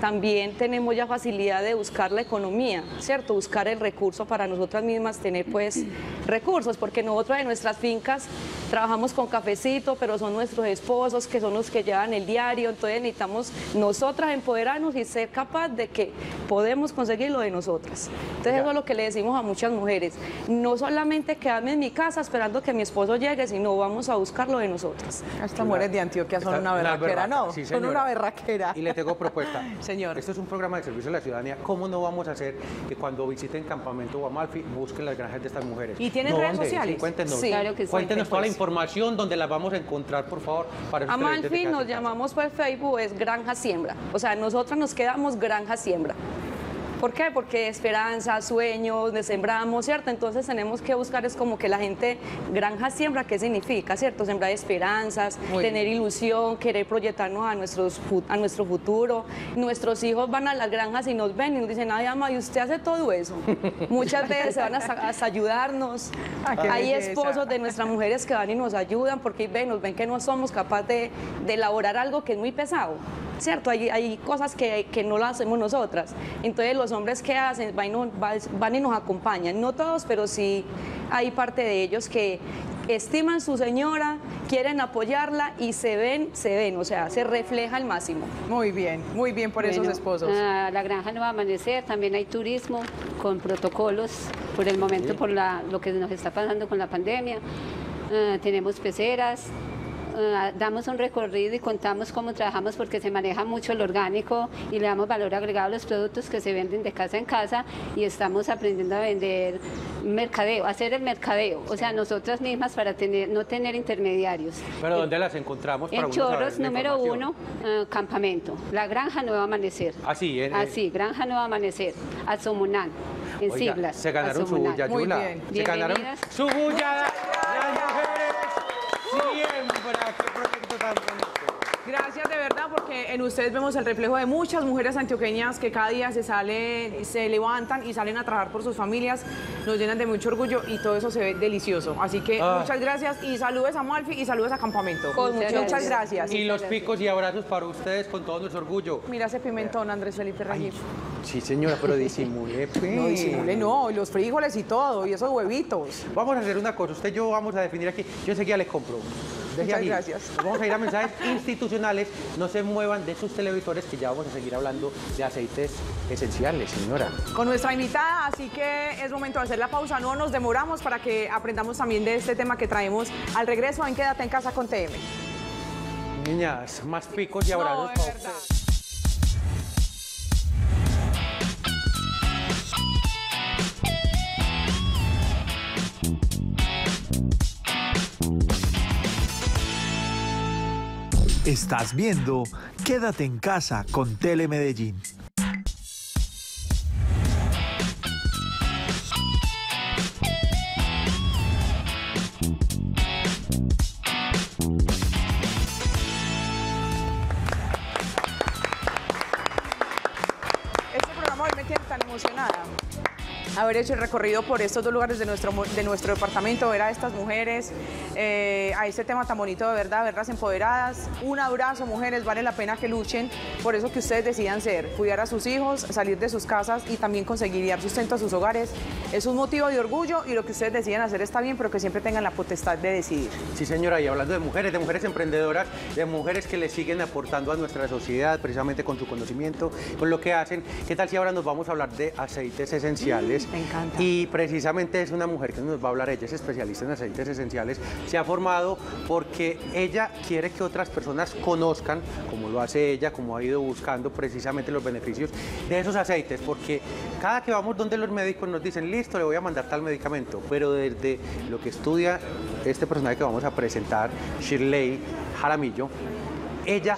también tenemos ya facilidad de buscar la economía, ¿cierto? Buscar el recurso para nosotras mismas, tener pues recursos, porque nosotros en nuestras fincas trabajamos con cafecito, pero son nuestros esposos que son los que llevan el diario, entonces necesitamos nosotras empoderarnos y ser capaz de que podemos conseguir lo de nosotras. Entonces ya. eso es lo que le decimos a muchas mujeres, no solamente quedarme en mi casa esperando que mi esposo llegue, sino vamos a buscar lo de nosotras. Estas mujeres de Antioquia son una berraquera, no, sí, son una berraquera. Y le tengo propuesta. Señor. Esto es un programa de servicio a la ciudadanía. ¿Cómo no vamos a hacer que cuando visiten Campamento Guamalfi busquen las granjas de estas mujeres? ¿Y tienen no, redes ¿dónde? sociales? Sí, cuéntenos, sí, claro que sí. cuéntenos toda la información donde las vamos a encontrar, por favor. Para Amalfi nos llamamos por Facebook, es Granja Siembra. O sea, nosotras nos quedamos Granja Siembra. ¿Por qué? Porque esperanza, sueños, le sembramos, ¿cierto? Entonces tenemos que buscar, es como que la gente, Granja Siembra, ¿qué significa, cierto? Sembrar esperanzas, Muy tener bien. ilusión, querer proyectarnos a, nuestros, a nuestro futuro. Nuestros hijos van a las granjas y nos ven y nos dicen, ay, ama, y usted hace todo eso. Muchas veces van a, a ayudarnos. Ah, Hay belleza. esposos de nuestras mujeres que van y nos ayudan porque ven, nos ven que no somos capaces de, de elaborar algo que es muy pesado. ¿Cierto? Hay, hay cosas que, que no las hacemos nosotras. Entonces los hombres que hacen van y, nos, van y nos acompañan. No todos, pero sí hay parte de ellos que estiman su señora, quieren apoyarla y se ven, se ven, o sea, se refleja al máximo. Muy bien, muy bien por bueno, esos esposos. A la Granja Nueva Amanecer, también hay turismo con protocolos por el momento, sí. por la, lo que nos está pasando con la pandemia. Uh, tenemos peceras. uh, damos un recorrido y contamos cómo trabajamos, porque se maneja mucho el orgánico y le damos valor agregado a los productos que se venden de casa en casa, y estamos aprendiendo a vender mercadeo, hacer el mercadeo, o sea, nosotras mismas, para tener, no tener intermediarios. ¿Pero dónde las encontramos? Para en Chorros, número uno, uh, campamento, la Granja Nueva Amanecer. Así, es. Así, Granja Nueva Amanecer, Azomunán, en Oiga, siglas. Se ganaron Azomunán. Su yayula. Muy bien. Se ganaron su bullada. Gracias de verdad, porque en ustedes vemos el reflejo de muchas mujeres antioqueñas que cada día se salen, se levantan y salen a trabajar por sus familias, nos llenan de mucho orgullo y todo eso se ve delicioso. Así que ah. muchas gracias y saludos a Malfi y saludos a Campamento. Con muchas, muchas gracias. gracias. Y los picos y abrazos para ustedes con todo nuestro orgullo. Mira ese pimentón, Andrés Felipe Rengifo. Sí señora, pero disimule. Pues. No, disimule no, y los frijoles y todo, y esos huevitos. Vamos a hacer una cosa, usted y yo vamos a definir aquí, yo enseguida les compro. Muchas aquí. gracias. Vamos a ir a mensajes institucionales. No se muevan de sus televisores, que ya vamos a seguir hablando de aceites esenciales, señora. Con nuestra invitada, así que es momento de hacer la pausa. No nos demoramos para que aprendamos también de este tema que traemos al regreso en Quédate en Casa con T M. Niñas, más picos y abrazos. No, es verdad. Estás viendo Quédate en Casa con Telemedellín. Este programa hoy me tiene tan emocionada. Haber hecho el recorrido por estos dos lugares de nuestro, de nuestro departamento, ver a estas mujeres, eh, a este tema tan bonito de verdad, verlas empoderadas. Un abrazo, mujeres, vale la pena que luchen por eso que ustedes decidan ser, cuidar a sus hijos, salir de sus casas y también conseguir y dar sustento a sus hogares. Es un motivo de orgullo y lo que ustedes decidan hacer está bien, pero que siempre tengan la potestad de decidir. Sí señora, y hablando de mujeres, de mujeres emprendedoras, de mujeres que le siguen aportando a nuestra sociedad precisamente con su conocimiento, con lo que hacen. ¿Qué tal si ahora nos vamos a hablar de aceites esenciales? Mm. Me encanta. Y precisamente es una mujer que nos va a hablar, ella es especialista en aceites esenciales, se ha formado porque ella quiere que otras personas conozcan cómo lo hace ella, cómo ha ido buscando precisamente los beneficios de esos aceites, porque cada que vamos donde los médicos nos dicen, listo, le voy a mandar tal medicamento, pero desde lo que estudia este personaje que vamos a presentar, Shirley Jaramillo, ella...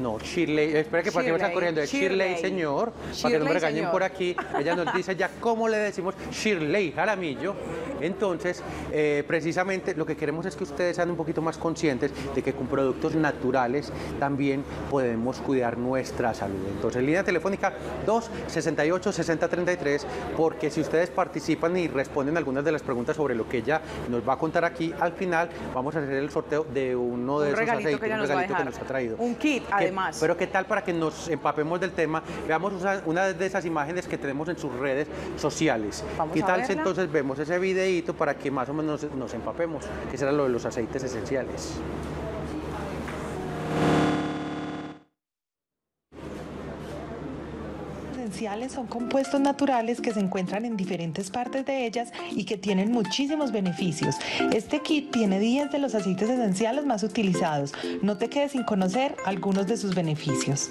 No, Shirley, espera que para que me están corriendo, es Shirley, Shirley, señor, Shirley, para que no me regañen señor. Por aquí, ella nos dice ya cómo le decimos Shirley Jaramillo. Entonces, eh, precisamente lo que queremos es que ustedes sean un poquito más conscientes de que con productos naturales también podemos cuidar nuestra salud. Entonces, línea telefónica dos sesenta y ocho, sesenta treinta y tres, porque si ustedes participan y responden algunas de las preguntas sobre lo que ella nos va a contar aquí, al final vamos a hacer el sorteo de uno de un esos aceites, que un regalito que nos ha traído. Un kit, que, además. Pero qué tal para que nos empapemos del tema, veamos una de esas imágenes que tenemos en sus redes sociales. Vamos ¿Qué tal si entonces vemos ese video para que más o menos nos empapemos, que será lo de los aceites esenciales? Son compuestos naturales que se encuentran en diferentes partes de ellas y que tienen muchísimos beneficios. Este kit tiene diez de los aceites esenciales más utilizados. No te quedes sin conocer algunos de sus beneficios.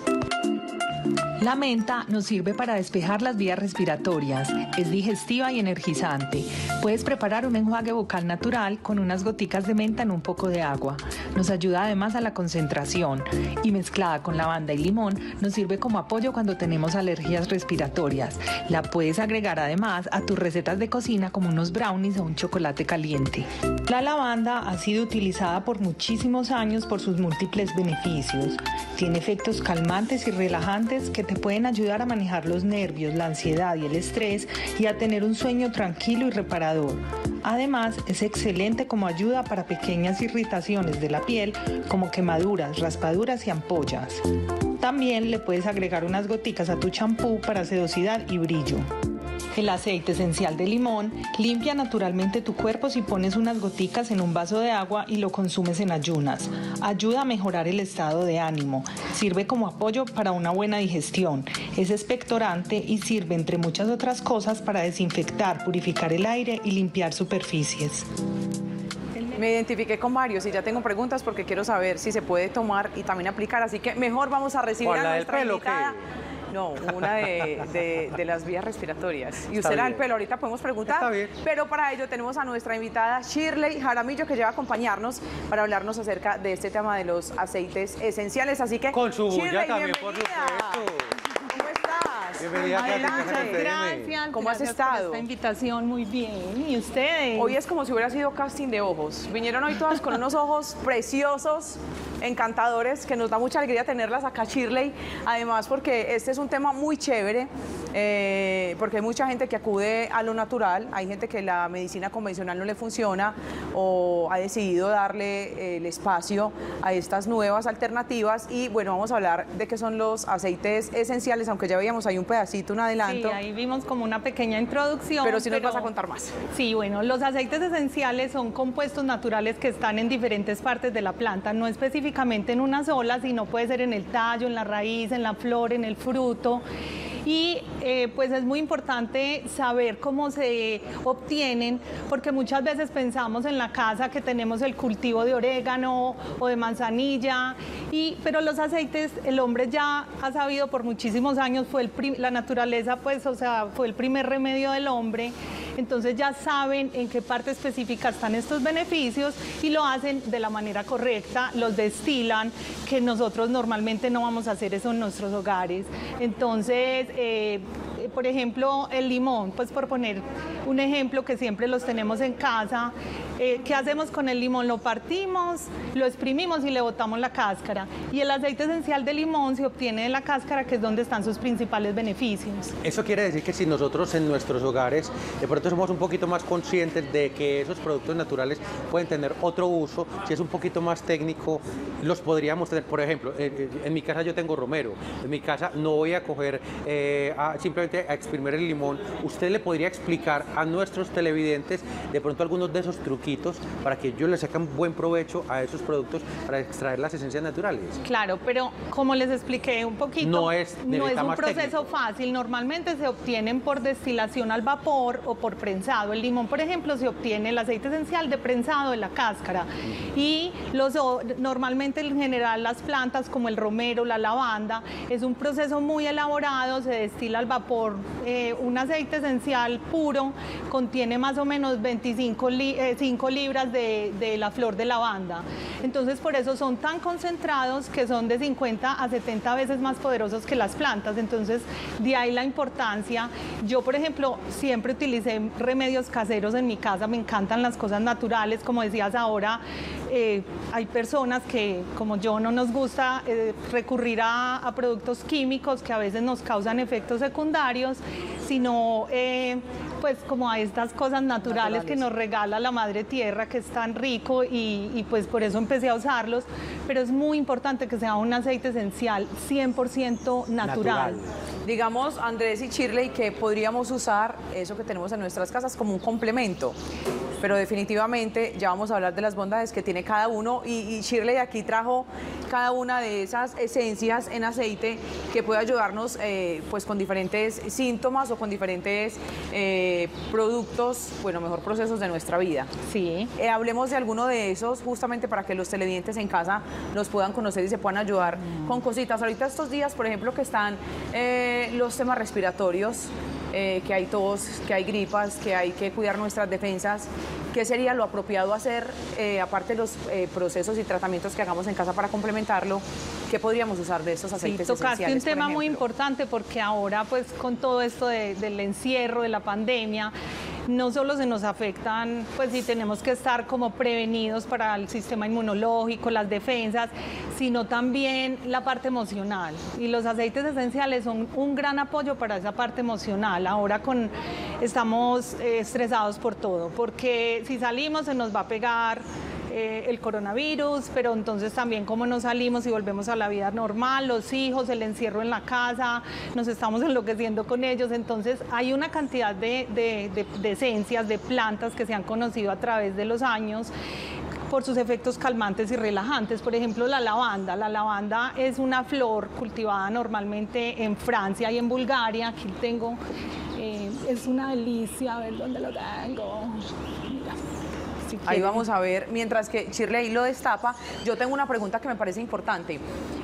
La menta nos sirve para despejar las vías respiratorias, es digestiva y energizante. Puedes preparar un enjuague bucal natural con unas goticas de menta en un poco de agua. Nos ayuda además a la concentración y mezclada con lavanda y limón nos sirve como apoyo cuando tenemos alergias respiratorias. La puedes agregar además a tus recetas de cocina como unos brownies o un chocolate caliente. La lavanda ha sido utilizada por muchísimos años por sus múltiples beneficios. Tiene efectos calmantes y relajantes que te pueden ayudar a manejar los nervios, la ansiedad y el estrés y a tener un sueño tranquilo y reparador. Además, es excelente como ayuda para pequeñas irritaciones de la piel como quemaduras, raspaduras y ampollas. También le puedes agregar unas goticas a tu champú para sedosidad y brillo. El aceite esencial de limón limpia naturalmente tu cuerpo si pones unas goticas en un vaso de agua y lo consumes en ayunas. Ayuda a mejorar el estado de ánimo. Sirve como apoyo para una buena digestión. Es expectorante y sirve, entre muchas otras cosas, para desinfectar, purificar el aire y limpiar superficies. me identifiqué con varios y ya tengo preguntas porque quiero saber si se puede tomar y también aplicar, así que mejor vamos a recibir a nuestra invitada. No, una de, de, de las vías respiratorias. Y usted era el pelo, ahorita podemos preguntar. Está bien. Pero para ello tenemos a nuestra invitada Shirley Jaramillo, que lleva a acompañarnos para hablarnos acerca de este tema de los aceites esenciales. Así que, con su Shirley, bulla también, por supuesto. Bienvenida. Adelante. Gracias. ¿Cómo has estado? Por esta invitación, muy bien. ¿Y ustedes? Hoy es como si hubiera sido casting de ojos. Vinieron hoy todas con unos ojos preciosos, encantadores, que nos da mucha alegría tenerlas acá, Shirley. Además, porque este es un tema muy chévere, eh, porque hay mucha gente que acude a lo natural, hay gente que la medicina convencional no le funciona o ha decidido darle eh, el espacio a estas nuevas alternativas. Y bueno, vamos a hablar de qué son los aceites esenciales, aunque ya veíamos ahí un pedacito, un adelanto. Sí, ahí vimos como una pequeña introducción. Pero si nos pero, vas a contar más. Sí, bueno, los aceites esenciales son compuestos naturales que están en diferentes partes de la planta, no específicamente en una sola, sino puede ser en el tallo, en la raíz, en la flor, en el fruto. Y eh, pues es muy importante saber cómo se obtienen, porque muchas veces pensamos en la casa que tenemos el cultivo de orégano o de manzanilla, y, pero los aceites el hombre ya ha sabido por muchísimos años, fue el prim, la naturaleza pues, o sea, fue el primer remedio del hombre, entonces ya saben en qué parte específica están estos beneficios y lo hacen de la manera correcta, los destilan, que nosotros normalmente no vamos a hacer eso en nuestros hogares. Entonces, Eh, por ejemplo, el limón, pues por poner un ejemplo que siempre los tenemos en casa, eh, ¿qué hacemos con el limón? Lo partimos, lo exprimimos y le botamos la cáscara. Y el aceite esencial de limón se obtiene de la cáscara, que es donde están sus principales beneficios. Eso quiere decir que si nosotros en nuestros hogares de pronto somos un poquito más conscientes de que esos productos naturales pueden tener otro uso, si es un poquito más técnico, los podríamos tener. Por ejemplo, en, en mi casa yo tengo romero, en mi casa no voy a coger eh, a, simplemente a exprimir el limón. ¿Usted le podría explicar a nuestros televidentes de pronto algunos de esos truquitos para que ellos le saquen buen provecho a esos productos para extraer las esencias naturales? Claro, pero como les expliqué un poquito, no es, no es un proceso fácil. Normalmente se obtienen por destilación al vapor o por prensado. El limón, por ejemplo, se obtiene el aceite esencial de prensado de la cáscara. Y los normalmente en general las plantas como el romero, la lavanda, es un proceso muy elaborado, se destila al vapor. Eh, un aceite esencial puro contiene más o menos veinticinco libras de, de la flor de lavanda. Entonces, por eso son tan concentrados que son de cincuenta a setenta veces más poderosos que las plantas. Entonces, de ahí la importancia. Yo, por ejemplo, siempre utilicé remedios caseros en mi casa. Me encantan las cosas naturales. Como decías ahora, eh, hay personas que, como yo, no nos gusta eh, recurrir a, a productos químicos que a veces nos causan efectos secundarios, sino eh, pues como a estas cosas naturales, naturales que nos regala la madre tierra, que es tan rico, y, y pues por eso empecé a usarlos, pero es muy importante que sea un aceite esencial cien por ciento natural. natural. Digamos, Andrés y Shirley, que podríamos usar eso que tenemos en nuestras casas como un complemento, pero definitivamente ya vamos a hablar de las bondades que tiene cada uno, y, y Shirley aquí trajo cada una de esas esencias en aceite que puede ayudarnos eh, pues con diferentes síntomas o con diferentes eh, productos, bueno, mejor procesos de nuestra vida. Sí. Eh, hablemos de alguno de esos justamente para que los televidentes en casa nos puedan conocer y se puedan ayudar mm. con cositas. Ahorita estos días, por ejemplo, que están eh, los temas respiratorios, eh, que hay tos, que hay gripas, que hay que cuidar nuestras defensas. ¿Qué sería lo apropiado hacer, eh, aparte de los eh, procesos y tratamientos que hagamos en casa para complementarlo? ¿Qué podríamos usar de estos aceites sí, esenciales? Tocaste un tema muy importante porque ahora, pues, con todo esto de, del encierro, de la pandemia, no solo se nos afectan, pues si tenemos que estar como prevenidos para el sistema inmunológico, las defensas, sino también la parte emocional. Y los aceites esenciales son un gran apoyo para esa parte emocional. Ahora con, estamos eh, estresados por todo, porque si salimos se nos va a pegar Eh, el coronavirus, pero entonces también cómo nos salimos y volvemos a la vida normal, los hijos, el encierro en la casa, nos estamos enloqueciendo con ellos. Entonces hay una cantidad de, de, de, de esencias, de plantas que se han conocido a través de los años por sus efectos calmantes y relajantes. Por ejemplo, la lavanda. La lavanda es una flor cultivada normalmente en Francia y en Bulgaria. Aquí tengo, eh, es una delicia, a ver dónde lo tengo. si quieren. Ahí vamos a ver, mientras que Shirley ahí lo destapa, yo tengo una pregunta que me parece importante.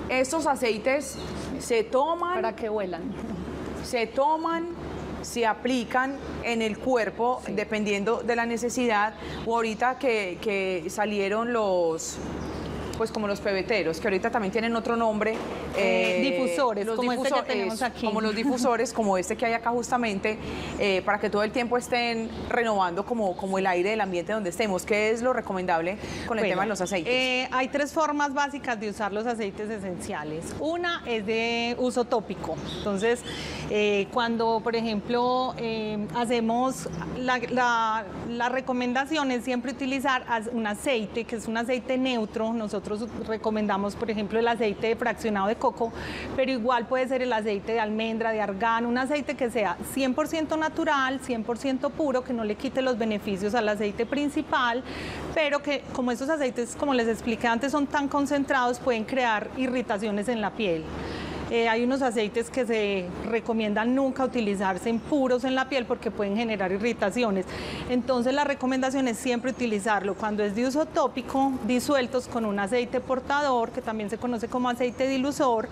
¿Estos aceites se toman? ¿Para qué huelan? Se toman, se aplican en el cuerpo, sí, dependiendo de la necesidad. O ahorita que, que salieron los... pues como los pebeteros, que ahorita también tienen otro nombre. Eh, difusores, los como difusores, este que tenemos aquí. Como los difusores, como este que hay acá justamente, eh, para que todo el tiempo estén renovando como, como el aire del ambiente donde estemos. ¿Qué es lo recomendable con el bueno, tema de los aceites? Eh, hay tres formas básicas de usar los aceites esenciales. Una es de uso tópico. Entonces, eh, cuando, por ejemplo, eh, hacemos la, la, la recomendación es siempre utilizar un aceite, que es un aceite neutro. Nosotros Nosotros recomendamos, por ejemplo, el aceite de fraccionado de coco, pero igual puede ser el aceite de almendra, de argán, un aceite que sea cien por ciento natural, cien por ciento puro, que no le quite los beneficios al aceite principal, pero que como estos aceites, como les expliqué antes, son tan concentrados, pueden crear irritaciones en la piel. Eh, hay unos aceites que se recomiendan nunca utilizarse en puros en la piel porque pueden generar irritaciones. Entonces la recomendación es siempre utilizarlo cuando es de uso tópico, disueltos con un aceite portador, que también se conoce como aceite dilusor,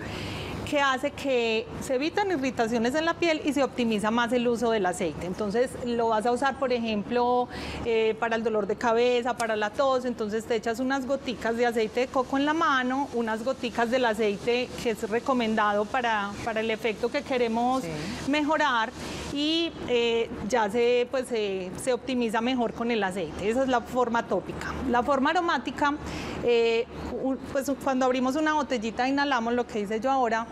que hace que se evitan irritaciones en la piel y se optimiza más el uso del aceite. Entonces lo vas a usar, por ejemplo, eh, para el dolor de cabeza, para la tos. Entonces te echas unas goticas de aceite de coco en la mano, unas goticas del aceite que es recomendado para, para el efecto que queremos sí. mejorar y eh, ya se, pues, eh, se optimiza mejor con el aceite. Esa es la forma tópica. La forma aromática, eh, pues cuando abrimos una botellita inhalamos lo que hice yo ahora,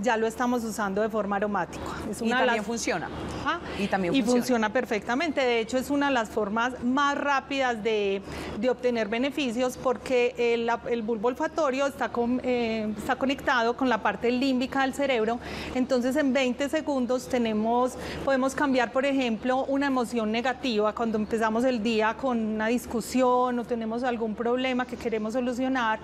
ya lo estamos usando de forma aromática. Es una y, también las... funciona. Ajá. y también y funciona. Y funciona perfectamente. De hecho, es una de las formas más rápidas de, de obtener beneficios porque el, el bulbo olfatorio está, con, eh, está conectado con la parte límbica del cerebro. Entonces, en veinte segundos tenemos, podemos cambiar, por ejemplo, una emoción negativa cuando empezamos el día con una discusión o tenemos algún problema que queremos solucionar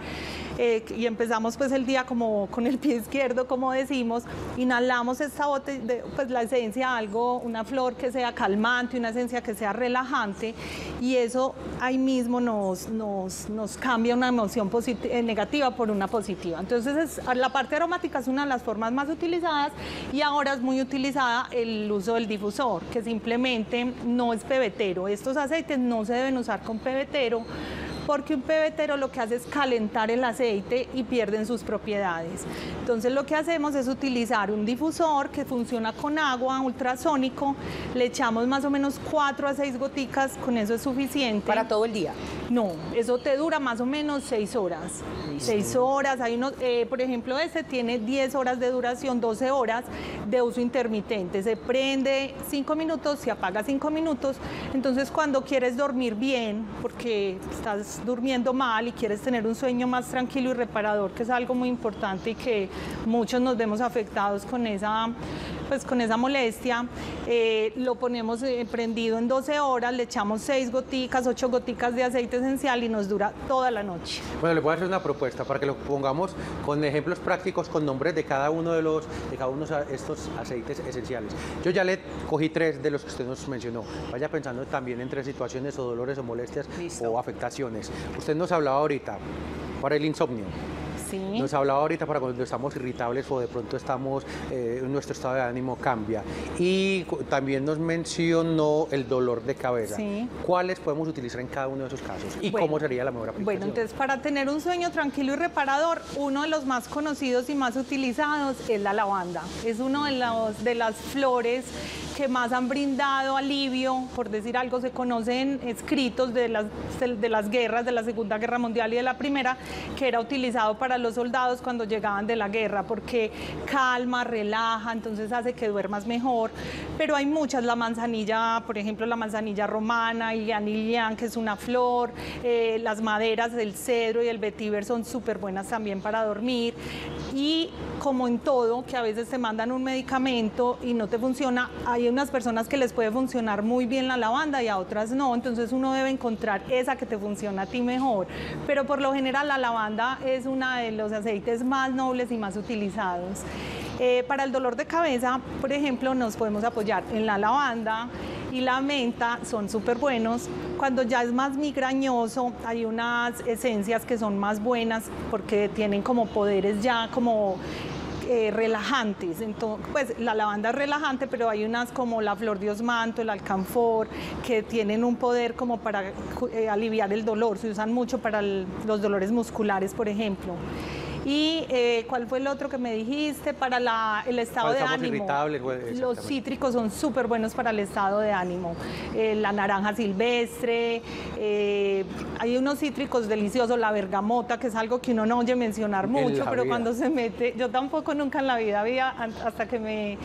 eh, y empezamos pues el día como con el pie izquierdo, como de decimos, inhalamos esta botella, pues la esencia, algo, una flor que sea calmante, una esencia que sea relajante y eso ahí mismo nos, nos, nos cambia una emoción negativa por una positiva. Entonces es, la parte aromática es una de las formas más utilizadas y ahora es muy utilizada el uso del difusor, que simplemente no es pebetero. Estos aceites no se deben usar con pebetero porque un pebetero lo que hace es calentar el aceite y pierden sus propiedades. Entonces lo que hacemos es utilizar un difusor que funciona con agua, ultrasónico, le echamos más o menos cuatro a seis goticas, con eso es suficiente. ¿Para todo el día? No, eso te dura más o menos seis horas. seis horas, hay unos, eh, por ejemplo este tiene diez horas de duración, doce horas de uso intermitente, se prende cinco minutos, se apaga cinco minutos, entonces cuando quieres dormir bien, porque estás durmiendo mal y quieres tener un sueño más tranquilo y reparador, que es algo muy importante y que muchos nos vemos afectados con esa, pues con esa molestia, eh, lo ponemos eh, prendido en doce horas, le echamos seis goticas, ocho goticas de aceite esencial y nos dura toda la noche. Bueno, le voy a hacer una propuesta para que lo pongamos con ejemplos prácticos, con nombres de cada uno de los de cada uno de estos aceites esenciales. Yo ya le cogí tres de los que usted nos mencionó. Vaya pensando también en tres situaciones o dolores o molestias Listo. o afectaciones. Usted nos hablaba ahorita para el insomnio. Sí. Nos hablaba ahorita para cuando estamos irritables o de pronto estamos, eh, nuestro estado de ánimo cambia. Y también nos mencionó el dolor de cabeza. Sí. ¿Cuáles podemos utilizar en cada uno de esos casos? ¿Y bueno, cómo sería la mejor aplicación? Bueno, entonces para tener un sueño tranquilo y reparador, uno de los más conocidos y más utilizados es la lavanda. Es uno de, los, de las flores que más han brindado alivio, por decir algo, se conocen escritos de las, de las guerras, de la Segunda Guerra Mundial y de la Primera, que era utilizado para los soldados cuando llegaban de la guerra, porque calma, relaja, entonces hace que duermas mejor, pero hay muchas, la manzanilla, por ejemplo, la manzanilla romana, el yan y yan, que es una flor, eh, las maderas del cedro y el vetiver son súper buenas también para dormir, y como en todo, que a veces te mandan un medicamento y no te funciona, hay Hay unas personas que les puede funcionar muy bien la lavanda y a otras no, entonces uno debe encontrar esa que te funciona a ti mejor, pero por lo general la lavanda es uno de los aceites más nobles y más utilizados. Eh, para el dolor de cabeza, por ejemplo, nos podemos apoyar en la lavanda y la menta son súper buenos. Cuando ya es más migrañoso, hay unas esencias que son más buenas porque tienen como poderes ya como eh, relajantes. Entonces, pues la lavanda es relajante, pero hay unas como la flor de osmanto, el alcanfor, que tienen un poder como para eh, aliviar el dolor. Se usan mucho para el, los dolores musculares, por ejemplo. ¿Y eh, cuál fue el otro que me dijiste? Para la, el estado de ánimo. Los cítricos son súper buenos para el estado de ánimo. Eh, la naranja silvestre, eh, hay unos cítricos deliciosos, la bergamota, que es algo que uno no oye mencionar mucho, pero vida. cuando se mete, yo tampoco nunca en la vida había, hasta que me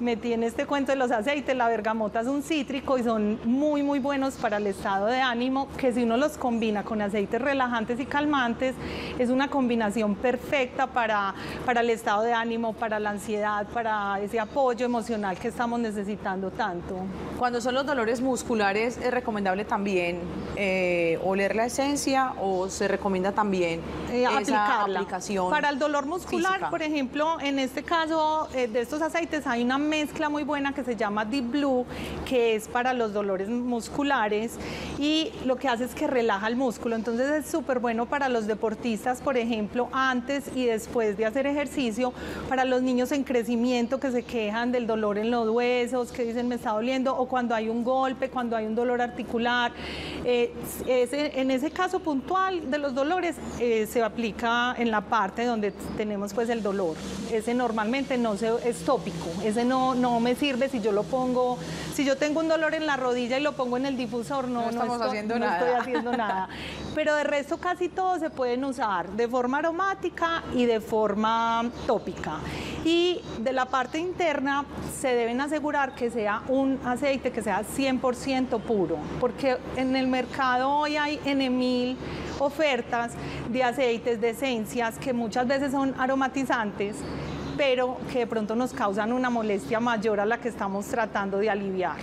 metí en este cuento de los aceites, la bergamota es un cítrico y son muy, muy buenos para el estado de ánimo, que si uno los combina con aceites relajantes y calmantes, es una combinación perfecta. Perfecta para, para el estado de ánimo, para la ansiedad, para ese apoyo emocional que estamos necesitando tanto. Cuando son los dolores musculares, ¿es recomendable también eh, oler la esencia o se recomienda también eh, esa aplicarla. aplicación? Para el dolor muscular, física. por ejemplo, en este caso eh, de estos aceites hay una mezcla muy buena que se llama Deep Blue, que es para los dolores musculares y lo que hace es que relaja el músculo. Entonces es súper bueno para los deportistas, por ejemplo, antes y después de hacer ejercicio, para los niños en crecimiento que se quejan del dolor en los huesos, que dicen me está doliendo, o cuando hay un golpe, cuando hay un dolor articular. Eh, ese, en ese caso puntual de los dolores eh, se aplica en la parte donde tenemos pues el dolor. Ese normalmente no se, es tópico, ese no, no me sirve si yo lo pongo, si yo tengo un dolor en la rodilla y lo pongo en el difusor, no, no, estamos no, estoy, haciendo no nada. estoy haciendo nada. Pero de resto casi todos se pueden usar de forma aromática y de forma tópica. Y de la parte interna se deben asegurar que sea un aceite que sea cien por ciento puro, porque en el mercado hoy hay N mil ofertas de aceites, de esencias que muchas veces son aromatizantes, pero que de pronto nos causan una molestia mayor a la que estamos tratando de aliviar.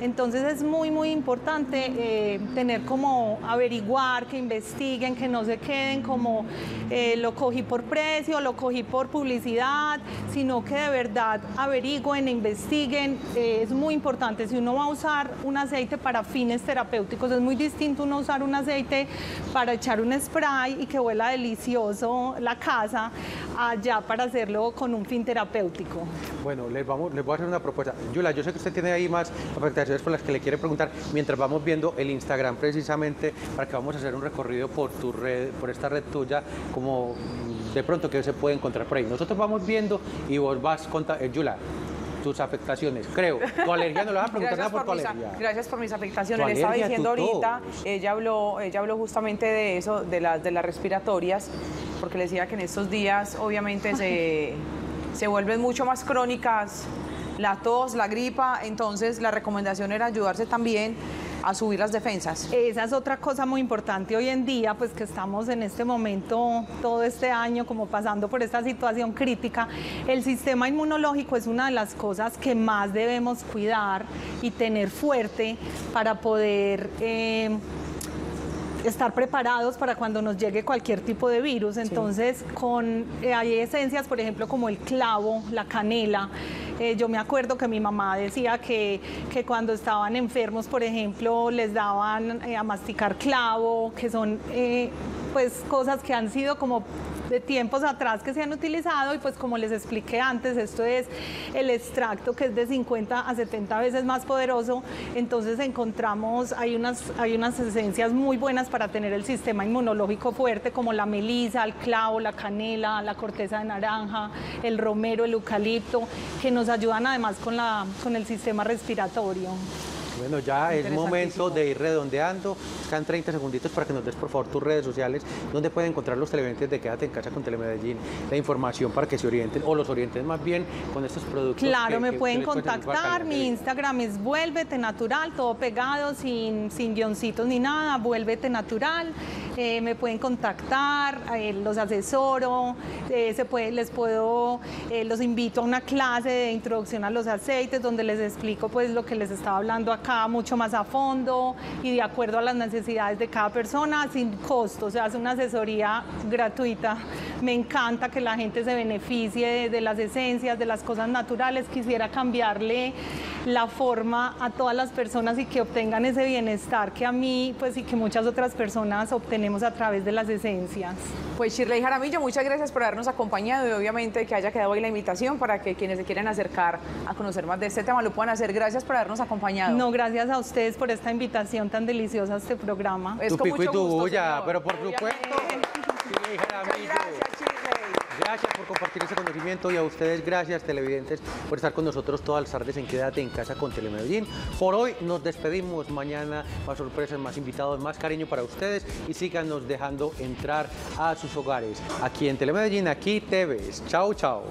Entonces es muy, muy importante eh, tener como averiguar, que investiguen, que no se queden como eh, lo cogí por precio, lo cogí por publicidad, sino que de verdad averigüen, investiguen. Eh, es muy importante, si uno va a usar un aceite para fines terapéuticos, es muy distinto uno usar un aceite para echar un spray y que huela delicioso la casa, allá para hacerlo con un fin terapéutico. Bueno, les, vamos, les voy a hacer una propuesta. Yula, yo sé que usted tiene ahí más afectaciones por las que le quiere preguntar, mientras vamos viendo el Instagram precisamente, para que vamos a hacer un recorrido por tu red, por esta red tuya, como de pronto que se puede encontrar por ahí. Nosotros vamos viendo y vos vas contar, eh, Yula, tus afectaciones, creo. Tu alergia no la vas a preguntar nada por tu alergia. Gracias por mis afectaciones. Le estaba diciendo ahorita, ella habló, ella habló justamente de eso, de las, de las respiratorias, porque le decía que en estos días obviamente se, se vuelven mucho más crónicas la tos, la gripa, entonces la recomendación era ayudarse también a subir las defensas. Esa es otra cosa muy importante hoy en día, pues que estamos en este momento, todo este año, como pasando por esta situación crítica. El sistema inmunológico es una de las cosas que más debemos cuidar y tener fuerte para poder... Eh, estar preparados para cuando nos llegue cualquier tipo de virus. Entonces, sí. con, eh, hay esencias, por ejemplo, como el clavo, la canela. Eh, yo me acuerdo que mi mamá decía que, que cuando estaban enfermos, por ejemplo, les daban eh, a masticar clavo, que son eh, pues cosas que han sido como... de tiempos atrás que se han utilizado y pues como les expliqué antes, esto es el extracto que es de cincuenta a setenta veces más poderoso. Entonces encontramos, hay unas, hay unas esencias muy buenas para tener el sistema inmunológico fuerte, como la melisa, el clavo, la canela, la corteza de naranja, el romero, el eucalipto, que nos ayudan además con, la, con el sistema respiratorio. Bueno, ya es momento de ir redondeando. Están treinta segunditos para que nos des, por favor, tus redes sociales, donde pueden encontrar los televidentes de Quédate en Casa con Telemedellín, la información para que se orienten, o los orienten más bien con estos productos. Claro, que, me que pueden contactar. Mi Instagram es Vuélvete Natural, todo pegado, sin, sin guioncitos ni nada, Vuélvete Natural. Eh, me pueden contactar, eh, los asesoro, eh, se puede, les puedo, eh, los invito a una clase de introducción a los aceites, donde les explico pues lo que les estaba hablando acá mucho más a fondo y de acuerdo a las necesidades de cada persona, sin costo. O sea, es una asesoría gratuita. Me encanta que la gente se beneficie de, de las esencias, de las cosas naturales. Quisiera cambiarle la forma a todas las personas y que obtengan ese bienestar que a mí, pues, y que muchas otras personas obtenemos a través de las esencias. Pues Shirley Jaramillo, muchas gracias por habernos acompañado y obviamente que haya quedado hoy la invitación para que quienes se quieran acercar a conocer más de este tema lo puedan hacer. Gracias por habernos acompañado. No, gracias a ustedes por esta invitación tan deliciosa a este programa. Es tu con pico mucho y tu bulla, pero por supuesto. Shirley Jaramillo. Gracias, Shirley. Gracias por compartir ese conocimiento y a ustedes gracias, televidentes, por estar con nosotros todas las tardes en Quédate en Casa con Telemedellín. Por hoy nos despedimos, mañana más sorpresas, más invitados, más cariño para ustedes y síganos dejando entrar a sus hogares aquí en Telemedellín, aquí te ves. Chao, chao.